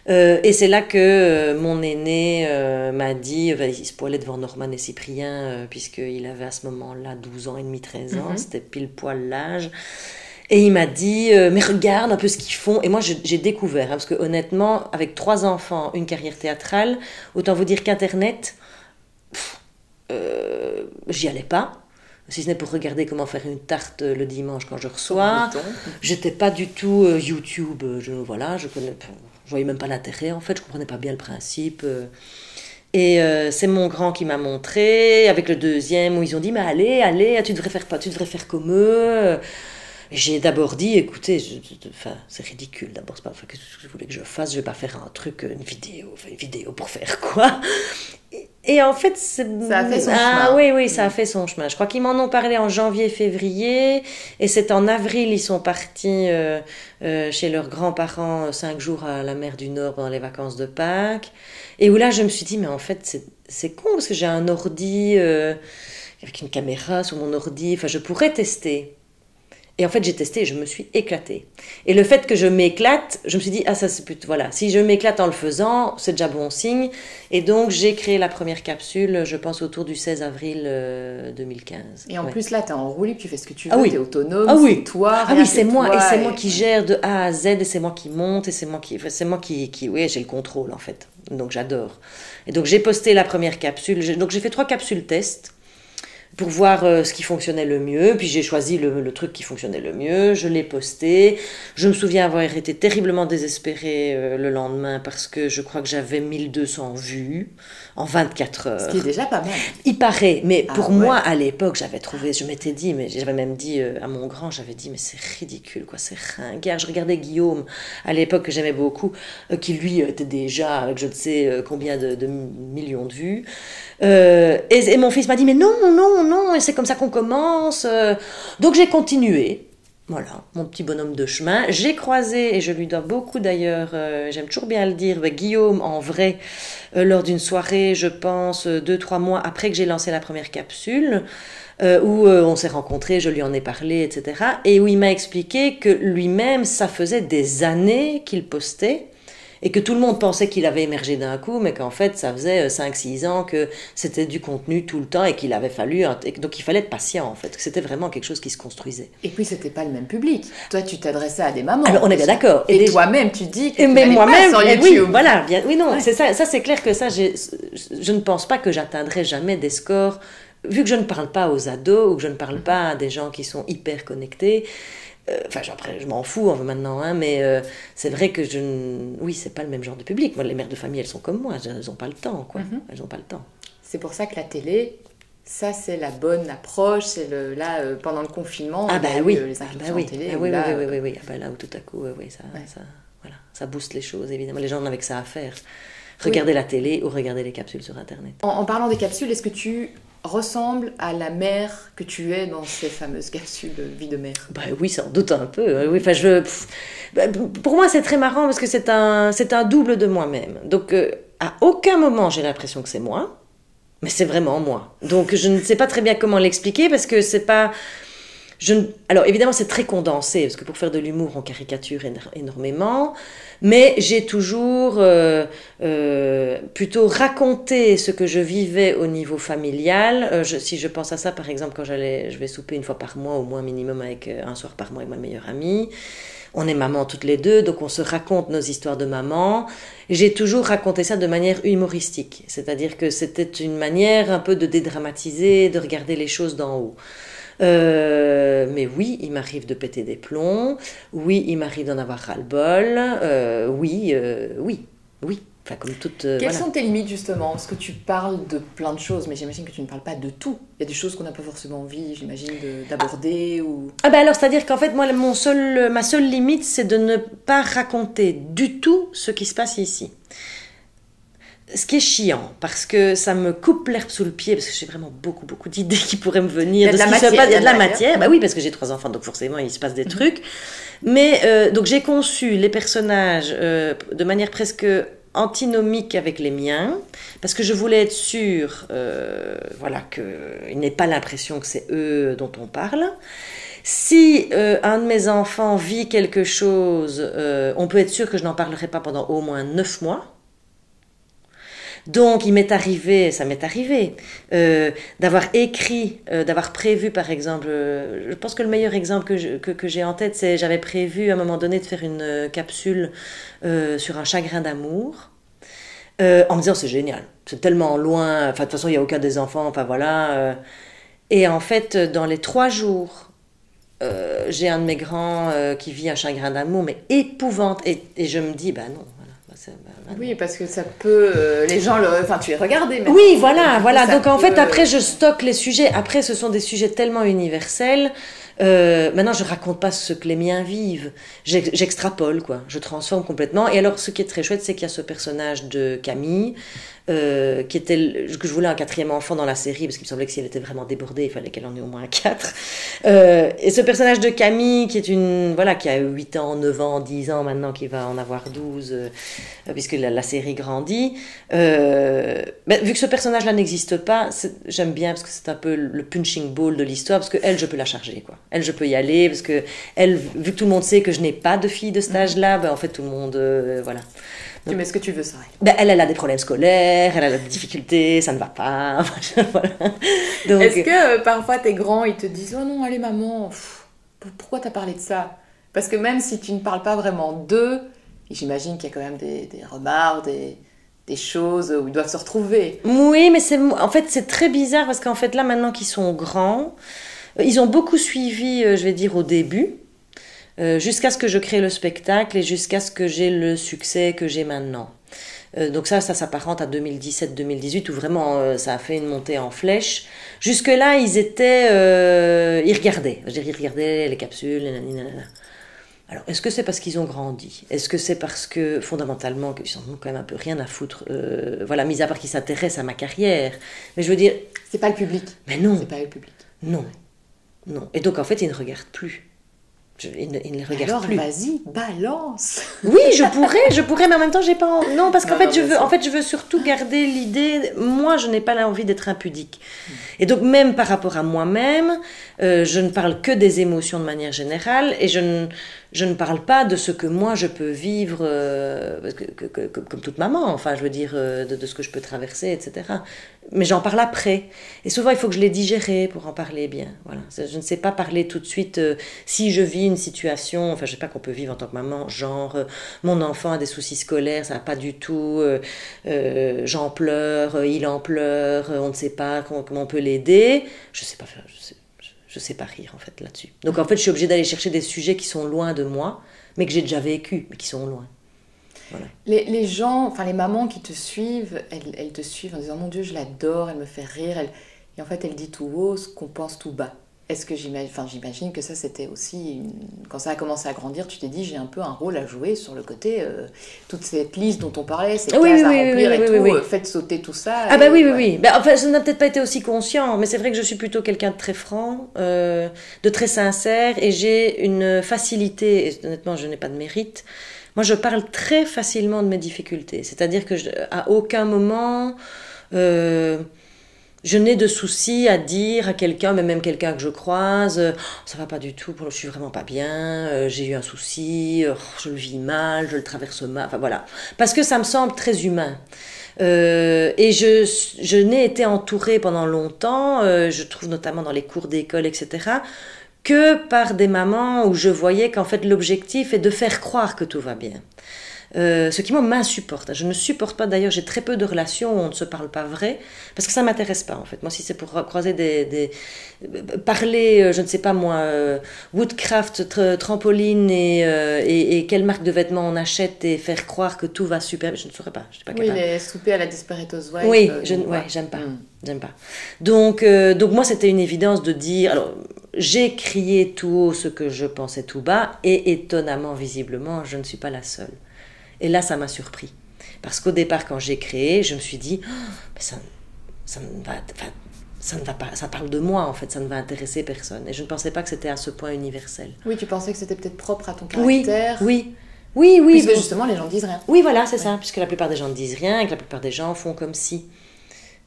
Euh, et c'est là que euh, mon aîné euh, m'a dit, euh, il se poilait devant Norman et Cyprien, euh, puisqu'il avait à ce moment-là douze ans et demi, treize ans, mm-hmm. C'était pile poil l'âge. Et il m'a dit, euh, mais regarde un peu ce qu'ils font. Et moi, j'ai découvert, hein, parce que honnêtement, avec trois enfants, une carrière théâtrale, autant vous dire qu'Internet, euh, j'y allais pas. Si ce n'est pour regarder comment faire une tarte le dimanche quand je reçois. J'étais pas du tout euh, YouTube, je, voilà, je connais, je voyais même pas l'intérêt en fait, je comprenais pas bien le principe. Euh, et euh, c'est mon grand qui m'a montré, avec le deuxième, où ils ont dit « mais allez, allez, tu devrais faire, pas, tu devrais faire comme eux ». J'ai d'abord dit, écoutez, je, je, enfin, c'est ridicule, d'abord, c'est pas, enfin, qu'est-ce que vous voulez que je fasse, je vais pas faire un truc, une vidéo, une vidéo pour faire quoi. Et, et en fait, ça a fait son ah, chemin. Oui, oui, ça a fait son chemin. Je crois qu'ils m'en ont parlé en janvier, février, et c'est en avril, ils sont partis euh, euh, chez leurs grands-parents cinq jours à la mer du Nord pendant les vacances de Pâques, et où là, je me suis dit, mais en fait, c'est con, parce que j'ai un ordi, euh, avec une caméra sur mon ordi, enfin, je pourrais tester. Et en fait, j'ai testé et je me suis éclatée. Et le fait que je m'éclate, je me suis dit, ah, ça c'est plutôt. Voilà, si je m'éclate en le faisant, c'est déjà bon signe. Et donc, j'ai créé la première capsule, je pense, autour du seize avril deux mille quinze. Et en ouais. plus, là, tu es enroulée, tu fais ce que tu veux, ah oui. tu es autonome, ah oui. c'est toi. Ah oui, c'est moi. Et, et c'est moi qui gère de A à Z, et c'est moi qui monte, et c'est moi qui. C'est moi qui, qui... Oui, j'ai le contrôle, en fait. Donc, j'adore. Et donc, j'ai posté la première capsule. Donc, j'ai fait trois capsules tests. Pour voir euh, ce qui fonctionnait le mieux, puis j'ai choisi le, le truc qui fonctionnait le mieux, je l'ai posté. Je me souviens avoir été terriblement désespérée euh, le lendemain parce que je crois que j'avais mille deux cents vues en vingt-quatre heures. Ce qui est déjà pas mal. Il paraît, mais ah, pour ouais. moi à l'époque j'avais trouvé, je m'étais dit, mais j'avais même dit euh, à mon grand, j'avais dit mais c'est ridicule quoi, c'est ringard. Je regardais Guillaume à l'époque que j'aimais beaucoup, euh, qui lui euh, était déjà avec je ne sais euh, combien de, de millions de vues. Euh, et, et mon fils m'a dit mais non, non, non, et c'est comme ça qu'on commence. Donc j'ai continué, voilà, mon petit bonhomme de chemin. J'ai croisé, et je lui dois beaucoup d'ailleurs, euh, j'aime toujours bien le dire, Guillaume en vrai, euh, lors d'une soirée, je pense, deux, trois mois après que j'ai lancé la première capsule, euh, où euh, on s'est rencontrés, je lui en ai parlé, et cetera. Et où il m'a expliqué que lui-même, ça faisait des années qu'il postait, et que tout le monde pensait qu'il avait émergé d'un coup, mais qu'en fait, ça faisait cinq six ans que c'était du contenu tout le temps et qu'il avait fallu... Donc, il fallait être patient, en fait. C'était vraiment quelque chose qui se construisait. Et puis, c'était pas le même public. Toi, tu t'adressais à des mamans. Alors, on est bien d'accord. Et, et déjà... toi-même, tu dis que mais tu moi-même, pas sur YouTube. Oui, voilà. Bien, oui, non, ouais. c'est ça, ça c'est clair que ça, je ne pense pas que j'atteindrai jamais des scores, vu que je ne parle pas aux ados ou que je ne parle pas à des gens qui sont hyper connectés. Enfin, après, je m'en fous maintenant, hein, mais euh, c'est vrai que je... N... Oui, c'est pas le même genre de public. Moi, les mères de famille, elles sont comme moi. Elles n'ont pas le temps, quoi. Mm-hmm. Elles n'ont pas le temps. C'est pour ça que la télé, ça, c'est la bonne approche. C'est le... Là, euh, pendant le confinement, ah bah, on a oui. eu, euh, les introductions ah bah, oui. en télé. Ah, oui, là, oui, oui, oui, oui. Ah bah, là où tout à coup, euh, oui, ça, ouais. ça, voilà, ça booste les choses, évidemment. Les gens n'avaient que ça à faire. Regarder oui. la télé ou regarder les capsules sur Internet. En, en parlant des capsules, est-ce que tu... ressemble à la mère que tu es dans ces fameuses capsules Vie de mère? Bah oui, sans doute un peu. Oui, enfin, je... Pour moi, c'est très marrant parce que c'est un, c'est un double de moi-même. Donc, euh, à aucun moment, j'ai l'impression que c'est moi, mais c'est vraiment moi. Donc, je ne sais pas très bien comment l'expliquer parce que c'est pas... Je ne... Alors, évidemment, c'est très condensé parce que pour faire de l'humour, on caricature énormément. Mais j'ai toujours euh, euh, plutôt raconté ce que je vivais au niveau familial. Euh, je, si je pense à ça, par exemple, quand j'allais, je vais souper une fois par mois, au moins minimum, avec, euh, un soir par mois avec ma meilleure amie. On est maman toutes les deux, donc on se raconte nos histoires de maman. J'ai toujours raconté ça de manière humoristique. C'est-à-dire que c'était une manière un peu de dédramatiser, de regarder les choses d'en haut. Euh, mais oui, il m'arrive de péter des plombs. Oui, il m'arrive d'en avoir ras-le-bol. Euh, oui, euh, oui, oui. Enfin, comme toute, euh, Quelles voilà. sont tes limites, justement? Parce que tu parles de plein de choses, mais j'imagine que tu ne parles pas de tout. Il y a des choses qu'on n'a pas forcément envie, j'imagine, d'aborder ah. ou... Ah ben alors, c'est-à-dire qu'en fait, moi, mon seul, ma seule limite, c'est de ne pas raconter du tout ce qui se passe ici. Ce qui est chiant, parce que ça me coupe l'herbe sous le pied, parce que j'ai vraiment beaucoup, beaucoup d'idées qui pourraient me venir. Il y a de, de la matière. Passe, il y a de la matière. Bah oui, parce que j'ai trois enfants, donc forcément, il se passe des trucs. Mais euh, donc j'ai conçu les personnages euh, de manière presque antinomique avec les miens, parce que je voulais être sûre euh, voilà, qu'ils n'aient pas l'impression que c'est eux dont on parle. Si euh, un de mes enfants vit quelque chose, euh, on peut être sûr que je n'en parlerai pas pendant au moins neuf mois. Donc, il m'est arrivé, ça m'est arrivé, euh, d'avoir écrit, euh, d'avoir prévu, par exemple, euh, je pense que le meilleur exemple que j'ai que, que en tête, c'est j'avais prévu à un moment donné de faire une euh, capsule euh, sur un chagrin d'amour, euh, en me disant c'est génial, c'est tellement loin, enfin de toute façon il n'y a aucun des enfants, enfin voilà. Euh, et en fait, dans les trois jours, euh, j'ai un de mes grands euh, qui vit un chagrin d'amour, mais épouvante, et, et je me dis, bah non. Oui, parce que ça peut... Euh, les gens... Le, enfin, tu es regardé. Même. Oui, voilà, voilà. Donc, en fait, après, je stocke les sujets. Après, ce sont des sujets tellement universels. Euh, maintenant, je raconte pas ce que les miens vivent. J'extrapole, quoi. Je transforme complètement. Et alors, ce qui est très chouette, c'est qu'il y a ce personnage de Camille, euh, qui était le, que je voulais un quatrième enfant dans la série, parce qu'il me semblait que si elle était vraiment débordée, il fallait qu'elle en ait au moins quatre. Euh, et ce personnage de Camille, qui est une... Voilà, qui a huit ans, neuf ans, dix ans maintenant, qui va en avoir douze... Euh, puisque la, la série grandit, euh, ben, vu que ce personnage-là n'existe pas, j'aime bien parce que c'est un peu le punching ball de l'histoire, parce que elle, je peux la charger, quoi. Elle, je peux y aller, parce que elle, vu que tout le monde sait que je n'ai pas de fille de cet âge-là, ben, en fait, tout le monde, euh, voilà. Donc, tu mets ce que tu veux, ça. Ben, elle, elle a des problèmes scolaires, elle a des difficultés, ça ne va pas. Voilà. Est-ce que euh, parfois tes grands, ils te disent « Oh non, allez maman, pff, pourquoi t'as parlé de ça ?» Parce que même si tu ne parles pas vraiment d'eux, j'imagine qu'il y a quand même des, des remarques, des, des choses où ils doivent se retrouver. Oui, mais c'est en fait c'est très bizarre parce qu'en fait là maintenant qu'ils sont grands, ils ont beaucoup suivi, je vais dire au début, jusqu'à ce que je crée le spectacle et jusqu'à ce que j'ai le succès que j'ai maintenant. Donc ça, ça s'apparente à deux mille dix-sept deux mille dix-huit où vraiment ça a fait une montée en flèche. Jusque-là, ils étaient, euh, ils regardaient, je veux dire, ils regardaient les capsules, nanana. Alors, est-ce que c'est parce qu'ils ont grandi? Est-ce que c'est parce que, fondamentalement, qu'ils n'en ont quand même un peu rien à foutre, euh, voilà, mis à part qu'ils s'intéressent à ma carrière? Mais je veux dire... C'est pas le public. Mais non. C'est pas le public. Non. Non. Et donc, en fait, ils ne regardent plus. Je, ils, ne, ils ne les regardent alors, plus. Alors, vas-y, balance. Oui, je pourrais, je pourrais, mais en même temps, j'ai pas envie. Non, parce qu'en fait, je veux, en fait, je veux surtout garder l'idée... Moi, je n'ai pas l'envie d'être impudique. Mmh. Et donc, même par rapport à moi-même, euh, je ne parle que des émotions de manière générale, et je ne... Je ne parle pas de ce que moi je peux vivre euh, que, que, que, comme toute maman, enfin je veux dire euh, de, de ce que je peux traverser, et cetera. Mais j'en parle après. Et souvent il faut que je l'ai digéré pour en parler bien. Voilà. Je ne sais pas parler tout de suite euh, si je vis une situation, enfin je ne sais pas qu'on peut vivre en tant que maman, genre euh, mon enfant a des soucis scolaires, ça va pas du tout, euh, euh, j'en pleure, euh, il en pleure, euh, on ne sait pas comment, comment on peut l'aider. Je ne sais pas faire... Je sais. Je sais pas rire en fait là-dessus. Donc en fait, je suis obligée d'aller chercher des sujets qui sont loin de moi, mais que j'ai déjà vécu, mais qui sont loin. Voilà. Les, les gens, enfin les mamans qui te suivent, elles, elles te suivent en disant mon Dieu, je l'adore, elle me fait rire, elle... et en fait, elle dit tout haut ce qu'on pense tout bas. Est-ce que j'imagine, enfin j'imagine que ça c'était aussi une... quand ça a commencé à grandir, tu t'es dit j'ai un peu un rôle à jouer sur le côté euh, toute cette liste dont on parlait, ces oui, cases oui, à oui, remplir oui, et oui, tout, oui. Euh, faites sauter tout ça. Ah bah oui oui ouais. oui. Bah, enfin ça n'a peut-être pas été aussi conscient, mais c'est vrai que je suis plutôt quelqu'un de très franc, euh, de très sincère et j'ai une facilité. Et honnêtement, je n'ai pas de mérite. Moi, je parle très facilement de mes difficultés, c'est-à-dire que je, à aucun moment euh, je n'ai de souci à dire à quelqu'un, mais même quelqu'un que je croise, euh, ça va pas du tout, je suis vraiment pas bien, euh, j'ai eu un souci, euh, je le vis mal, je le traverse mal, enfin voilà. Parce que ça me semble très humain. Euh, et je, je n'ai été entourée pendant longtemps, euh, je trouve notamment dans les cours d'école, et cetera, que par des mamans où je voyais qu'en fait l'objectif est de faire croire que tout va bien. Euh, ce qui moi m'insupporte, je ne supporte pas d'ailleurs, j'ai très peu de relations où on ne se parle pas vrai, parce que ça ne m'intéresse pas en fait. Moi si c'est pour croiser des, des... parler, je ne sais pas moi, woodcraft, tr trampoline et, euh, et, et quelle marque de vêtements on achète et faire croire que tout va super, je ne saurais pas, je ne suis pas capable. Oui, les soupers à la Desperate Wives. Oui, euh, je n'aime ouais, pas. Mm. J'aime pas. Donc, euh, donc moi, c'était une évidence de dire... Alors, j'ai crié tout haut ce que je pensais tout bas, et étonnamment, visiblement, je ne suis pas la seule. Et là, ça m'a surpris. Parce qu'au départ, quand j'ai créé, je me suis dit... Oh, mais ça, ça me va... Enfin, ça ne va pas, ça parle de moi en fait, ça ne va intéresser personne. Et je ne pensais pas que c'était à ce point universel. Oui, tu pensais que c'était peut-être propre à ton caractère. Oui, oui. Oui, oui. Puisque bon, justement, les gens ne disent rien. Oui, voilà, c'est ouais. ça. Puisque la plupart des gens ne disent rien, et que la plupart des gens font comme si...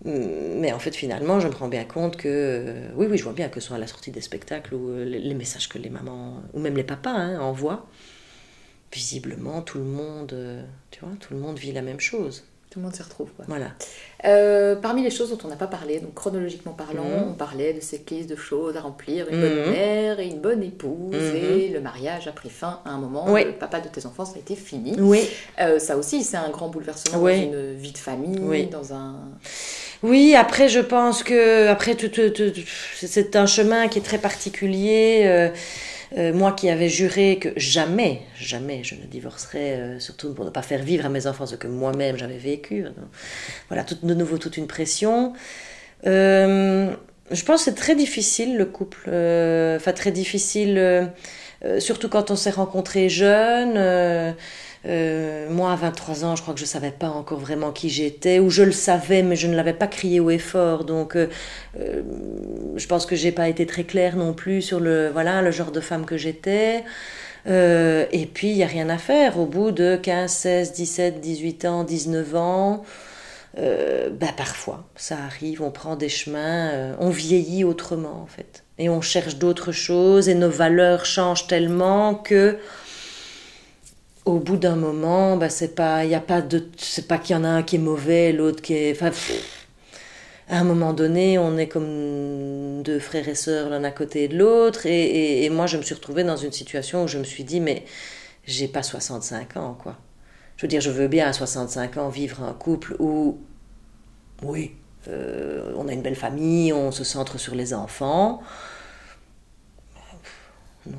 Mais en fait, finalement, je me rends bien compte que... Euh, oui, oui, je vois bien que ce soit à la sortie des spectacles ou euh, les messages que les mamans, ou même les papas, hein, envoient. Visiblement, tout le monde, euh, tu vois, tout le monde vit la même chose. Tout le monde se retrouve, quoi. Voilà. Euh, parmi les choses dont on n'a pas parlé, donc chronologiquement parlant, mmh. on parlait de ces caisses de choses à remplir, une mmh. bonne mère et une bonne épouse, mmh. et le mariage a pris fin à un moment, oui. le papa de tes enfants, ça a été fini. Oui. Euh, ça aussi, c'est un grand bouleversement oui. dans une vie de famille, oui. dans un... Oui, après, je pense que après tout, tout, tout, c'est un chemin qui est très particulier. Euh, euh, moi qui avais juré que jamais, jamais je ne divorcerais, euh, surtout pour ne pas faire vivre à mes enfants ce que moi-même j'avais vécu. Donc, voilà, tout, de nouveau, toute une pression. Euh, je pense que c'est très difficile, le couple. Enfin, euh, très difficile, euh, euh, surtout quand on s'est rencontrés jeunes. Euh, Euh, moi, à vingt-trois ans, je crois que je ne savais pas encore vraiment qui j'étais, ou je le savais, mais je ne l'avais pas crié haut et fort. Donc, euh, euh, je pense que je n'ai pas été très claire non plus sur le, voilà, le genre de femme que j'étais. Euh, et puis, il n'y a rien à faire. Au bout de quinze, seize, dix-sept, dix-huit ans, dix-neuf ans, euh, bah, parfois, ça arrive, on prend des chemins, euh, on vieillit autrement, en fait. Et on cherche d'autres choses, et nos valeurs changent tellement que... Au bout d'un moment, bah, c'est pas, y a pas de, c'est pas qu'il y en a un qui est mauvais, l'autre qui est... Enfin, pff, à un moment donné, on est comme deux frères et sœurs l'un à côté de l'autre. Et, et, et moi, je me suis retrouvée dans une situation où je me suis dit, mais j'ai pas soixante-cinq ans, quoi. Je veux dire, je veux bien à soixante-cinq ans vivre un couple où, oui, euh, on a une belle famille, on se centre sur les enfants. Pff, non.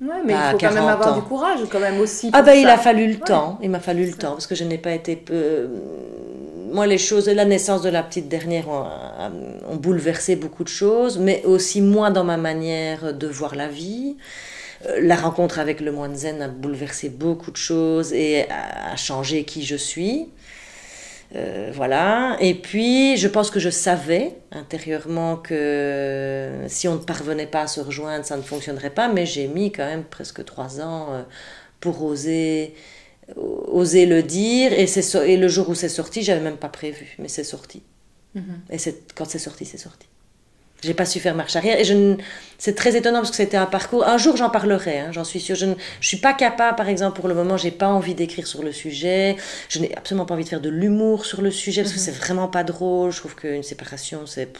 Ouais, mais il faut quand même avoir du courage quand même aussi. Ah ben il a fallu le temps, il m'a fallu le temps parce que je n'ai pas été... Peu... Moi les choses, la naissance de la petite dernière ont, ont bouleversé beaucoup de choses, mais aussi moi dans ma manière de voir la vie. La rencontre avec le moine zen a bouleversé beaucoup de choses et a changé qui je suis. Euh, voilà, et puis je pense que je savais intérieurement que si on ne parvenait pas à se rejoindre, ça ne fonctionnerait pas, mais j'ai mis quand même presque trois ans pour oser, oser le dire, et, et le jour où c'est sorti, j'avais même pas prévu, mais c'est sorti. Mm-hmm. Et quand c'est sorti, c'est sorti. J'ai pas su faire marche arrière, et c'est très étonnant parce que c'était un parcours, un jour j'en parlerai, hein, j'en suis sûre, je ne je suis pas capable, par exemple, pour le moment, j'ai pas envie d'écrire sur le sujet, je n'ai absolument pas envie de faire de l'humour sur le sujet, parce [S2] Mm-hmm. [S1] Que c'est vraiment pas drôle, je trouve qu'une séparation, c'est...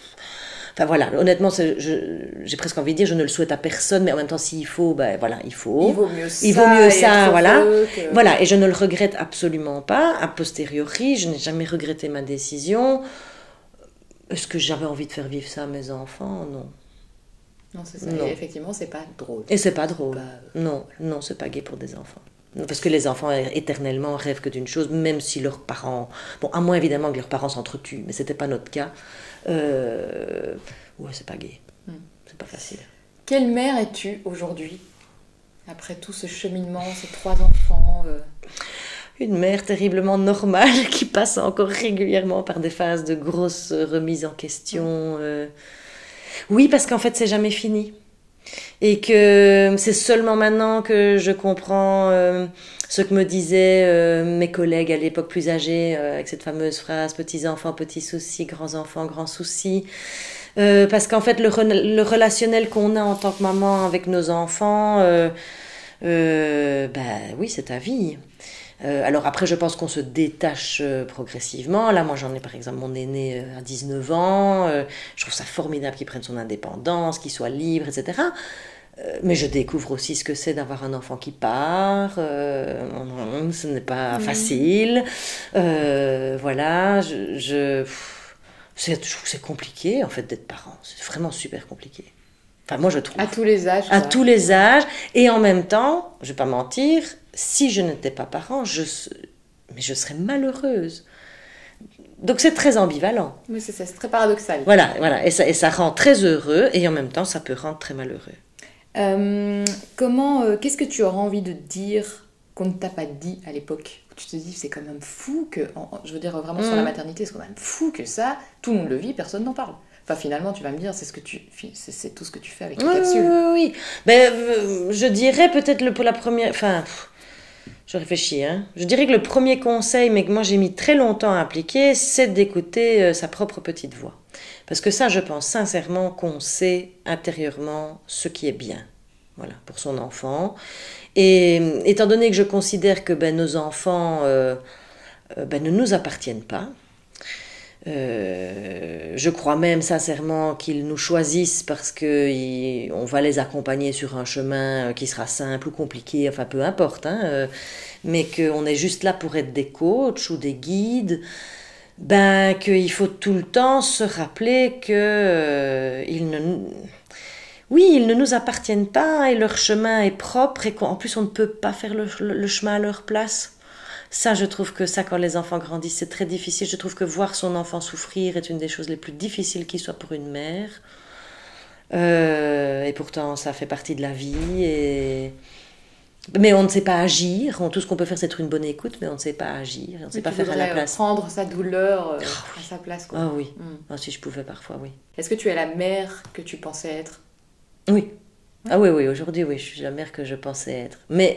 Enfin voilà, honnêtement, j'ai presque envie de dire, je ne le souhaite à personne, mais en même temps, s'il faut, ben voilà, il faut. Il vaut mieux ça, il vaut mieux ça, voilà. Que... Voilà, et je ne le regrette absolument pas, a posteriori, je n'ai jamais regretté ma décision. Est-ce que j'avais envie de faire vivre ça à mes enfants? Non. Non, c'est ça. Non. Et effectivement, c'est pas drôle. Et c'est pas drôle. Pas... Non, non, c'est pas gai pour des enfants. Parce que les enfants éternellement rêvent que d'une chose, même si leurs parents... Bon, à moins évidemment que leurs parents s'entretuent, mais c'était pas notre cas. Euh... Ouais, c'est pas gai. Hum. C'est pas facile. Quelle mère es-tu aujourd'hui? Après tout ce cheminement, ces trois enfants... Euh... Une mère terriblement normale qui passe encore régulièrement par des phases de grosses remises en question. Euh... Oui, parce qu'en fait, c'est jamais fini. Et que c'est seulement maintenant que je comprends euh, ce que me disaient euh, mes collègues à l'époque plus âgés, euh, avec cette fameuse phrase « petits enfants, petits soucis, grands enfants, grands soucis ». Euh, parce qu'en fait, le, re le relationnel qu'on a en tant que maman avec nos enfants, euh, euh, bah, oui, c'est ta vie. Euh, alors après, je pense qu'on se détache euh, progressivement. Là, moi, j'en ai par exemple mon aîné euh, à dix-neuf ans. Euh, je trouve ça formidable qu'il prenne son indépendance, qu'il soit libre, et cetera. Euh, mais je découvre aussi ce que c'est d'avoir un enfant qui part. Euh, on, on, ce n'est pas mmh. facile. Euh, voilà, je, je, je trouve que c'est compliqué, en fait, d'être parent. C'est vraiment super compliqué. Enfin, moi, je trouve. À tous les âges. À tous les âges. Et en même temps, je ne vais pas mentir, si je n'étais pas parent, je, mais je serais malheureuse. Donc, c'est très ambivalent. Mais c'est ça, c'est très paradoxal. Voilà, voilà. Et ça, et ça rend très heureux, et en même temps, ça peut rendre très malheureux. Euh, comment, euh, qu'est-ce que tu auras envie de dire qu'on ne t'a pas dit à l'époque? Tu te dis, c'est quand même fou que, je veux dire, vraiment mmh. sur la maternité, c'est quand même fou que ça, tout le monde le vit, personne n'en parle. Enfin, finalement, tu vas me dire, c'est ce que tu, c'est tout ce que tu fais avec les capsules. Oui, oui, oui. Ben, euh, je dirais peut-être le pour la première, enfin, Je réfléchis, hein. Je dirais que le premier conseil, mais que moi j'ai mis très longtemps à appliquer, c'est d'écouter euh, sa propre petite voix. Parce que ça, je pense sincèrement qu'on sait intérieurement ce qui est bien, voilà, pour son enfant. Et étant donné que je considère que ben, nos enfants euh, ben, ne nous appartiennent pas, Euh, je crois même sincèrement qu'ils nous choisissent parce qu'on va les accompagner sur un chemin qui sera simple ou compliqué, enfin peu importe, hein, euh, mais qu'on est juste là pour être des coachs ou des guides, ben, qu'il faut tout le temps se rappeler que euh, ils ne, oui, ils ne nous appartiennent pas et leur chemin est propre et qu'en plus on ne peut pas faire le, le chemin à leur place. Ça, je trouve que ça, quand les enfants grandissent, c'est très difficile. Je trouve que voir son enfant souffrir est une des choses les plus difficiles qui soit pour une mère. Euh, et pourtant, ça fait partie de la vie. Et... Mais on ne sait pas agir. Tout ce qu'on peut faire, c'est être une bonne écoute, mais on ne sait pas agir. On ne sait pas faire à la place. Prendre sa douleur euh, ah, oui. à sa place. Quoi. Ah oui, hum. ah, si je pouvais parfois, oui. Est-ce que tu es la mère que tu pensais être? Oui. Hum. Ah oui, oui, aujourd'hui, oui, je suis la mère que je pensais être. Mais...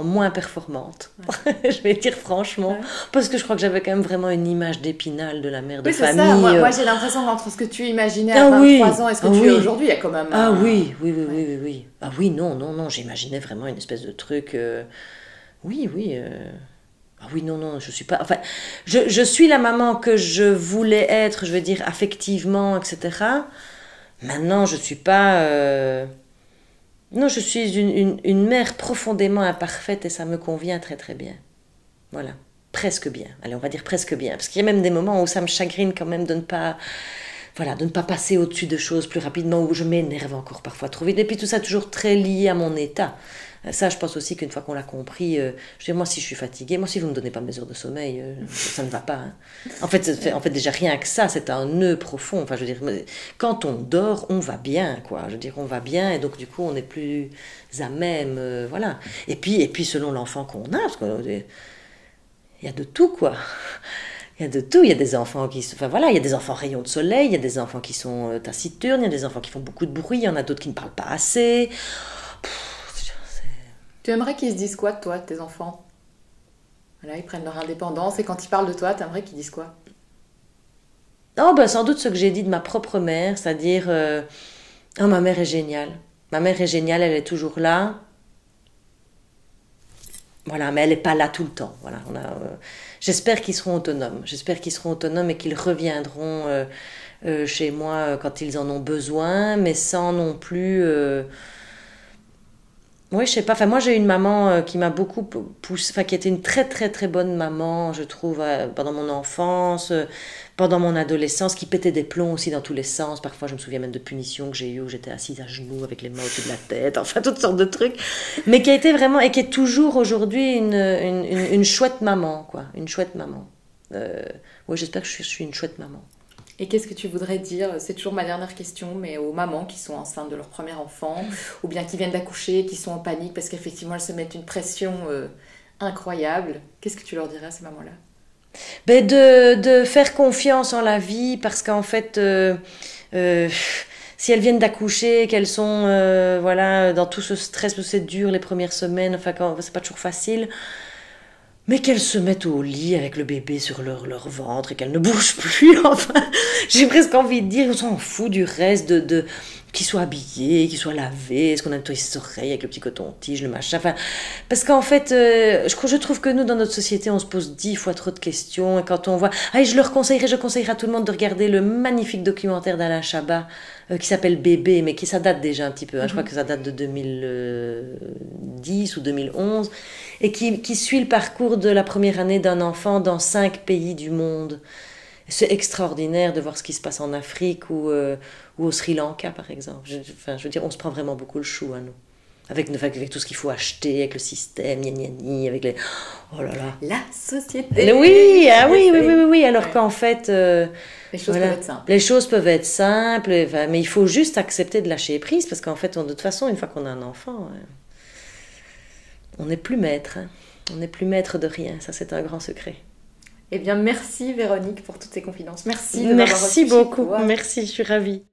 en moins performante, ouais. Je vais dire franchement, ouais. Parce que je crois que j'avais quand même vraiment une image d'épinal de la mère de oui, famille. Ça. Moi, moi j'ai l'impression qu'entre ce que tu imaginais à ah, vingt-trois oui. ans et ce que ah, tu oui. es aujourd'hui, il y a quand même... Ah un... oui, oui, oui, ouais. oui, oui, oui. Ah oui, non, non, non, j'imaginais vraiment une espèce de truc... Euh... Oui, oui... Euh... Ah oui, non, non, je suis pas... Enfin, je, je suis la maman que je voulais être, je veux dire, affectivement, et cetera. Maintenant, je suis pas... Euh... Non, je suis une, une, une mère profondément imparfaite et ça me convient très très bien. Voilà, presque bien. Allez, on va dire presque bien. Parce qu'il y a même des moments où ça me chagrine quand même de ne pas, voilà, de ne pas passer au-dessus de choses plus rapidement, où je m'énerve encore parfois trop vite. Et puis tout ça toujours très lié à mon état. Ça, je pense aussi qu'une fois qu'on l'a compris, euh, je dis, moi si je suis fatiguée, moi si vous ne me donnez pas mes heures de sommeil, euh, ça ne va pas. Hein. En fait, en fait, déjà rien que ça, c'est un nœud profond. Enfin, je veux dire, quand on dort, on va bien, quoi. Je veux dire, on va bien, et donc du coup, on n'est plus à même, euh, voilà. Et puis, et puis, selon l'enfant qu'on a, parce qu'il y a de tout, quoi. Il y a de tout, il y a des enfants qui se... Enfin voilà, il y a des enfants rayons de soleil, il y a des enfants qui sont euh, taciturnes, il y a des enfants qui font beaucoup de bruit, il y en a d'autres qui ne parlent pas assez. Pff, tu aimerais qu'ils se disent quoi de toi, tes enfants? Voilà, ils prennent leur indépendance et quand ils parlent de toi, tu aimerais qu'ils disent quoi? Oh ben sans doute ce que j'ai dit de ma propre mère, c'est-à-dire... Euh, oh, ma mère est géniale. Ma mère est géniale, elle est toujours là. Voilà, mais elle n'est pas là tout le temps. Voilà, on a... Euh, J'espère qu'ils seront autonomes. J'espère qu'ils seront autonomes et qu'ils reviendront euh, euh, chez moi euh, quand ils en ont besoin, mais sans non plus... Euh... Oui, je sais pas. Enfin, moi, j'ai une maman euh, qui m'a beaucoup poussée, enfin, qui était une très, très, très bonne maman, je trouve, euh, pendant mon enfance, euh, pendant mon adolescence, qui pétait des plombs aussi dans tous les sens. Parfois, je me souviens même de punitions que j'ai eues où j'étais assise à genoux avec les mains au-dessus de la tête, enfin, toutes sortes de trucs. Mais qui a été vraiment, et qui est toujours aujourd'hui une, une, une, une chouette maman, quoi. Une chouette maman. Euh, oui, j'espère que je suis, je suis une chouette maman. Et qu'est-ce que tu voudrais dire, c'est toujours ma dernière question, mais aux mamans qui sont enceintes de leur premier enfant, ou bien qui viennent d'accoucher, qui sont en panique parce qu'effectivement elles se mettent une pression euh, incroyable, qu'est-ce que tu leur dirais à ces mamans-là? Ben de, de faire confiance en la vie, parce qu'en fait, euh, euh, si elles viennent d'accoucher, qu'elles sont euh, voilà, dans tout ce stress où c'est dur les premières semaines, enfin c'est pas toujours facile, mais qu'elles se mettent au lit avec le bébé sur leur, leur ventre et qu'elles ne bougent plus, enfin, j'ai presque envie de dire, on s'en fout du reste, de, de, qu'ils soient habillés, qu'ils soient lavés, est-ce qu'on a nettoyé ses oreilles avec le petit coton-tige, le machin, enfin, parce qu'en fait, euh, je, je trouve que nous, dans notre société, on se pose dix fois trop de questions, et quand on voit, ah, et je leur conseillerais, je conseillerais à tout le monde de regarder le magnifique documentaire d'Alain Chabat, euh, qui s'appelle Bébé, mais qui, ça date déjà un petit peu, hein, mm-hmm. Je crois que ça date de deux mille dix ou deux mille onze, et qui, qui suit le parcours de la première année d'un enfant dans cinq pays du monde. C'est extraordinaire de voir ce qui se passe en Afrique ou, euh, ou au Sri Lanka, par exemple. Je, enfin, je veux dire, on se prend vraiment beaucoup le chou, hein, nous. Avec, avec tout ce qu'il faut acheter, avec le système, gna gna gna, avec les... Oh là là. La société. Oui, ah, oui, oui, oui, oui, oui, alors ouais. qu'en fait... Euh, les choses voilà, peuvent être simples. Les choses peuvent être simples, et, enfin, mais il faut juste accepter de lâcher prise, parce qu'en fait, on, de toute façon, une fois qu'on a un enfant, hein, on n'est plus maître. Hein. On n'est plus maître de rien, ça c'est un grand secret. Eh bien merci Véronique pour toutes ces confidences. Merci de m'avoir reçu chez toi. Merci beaucoup, merci, je suis ravie.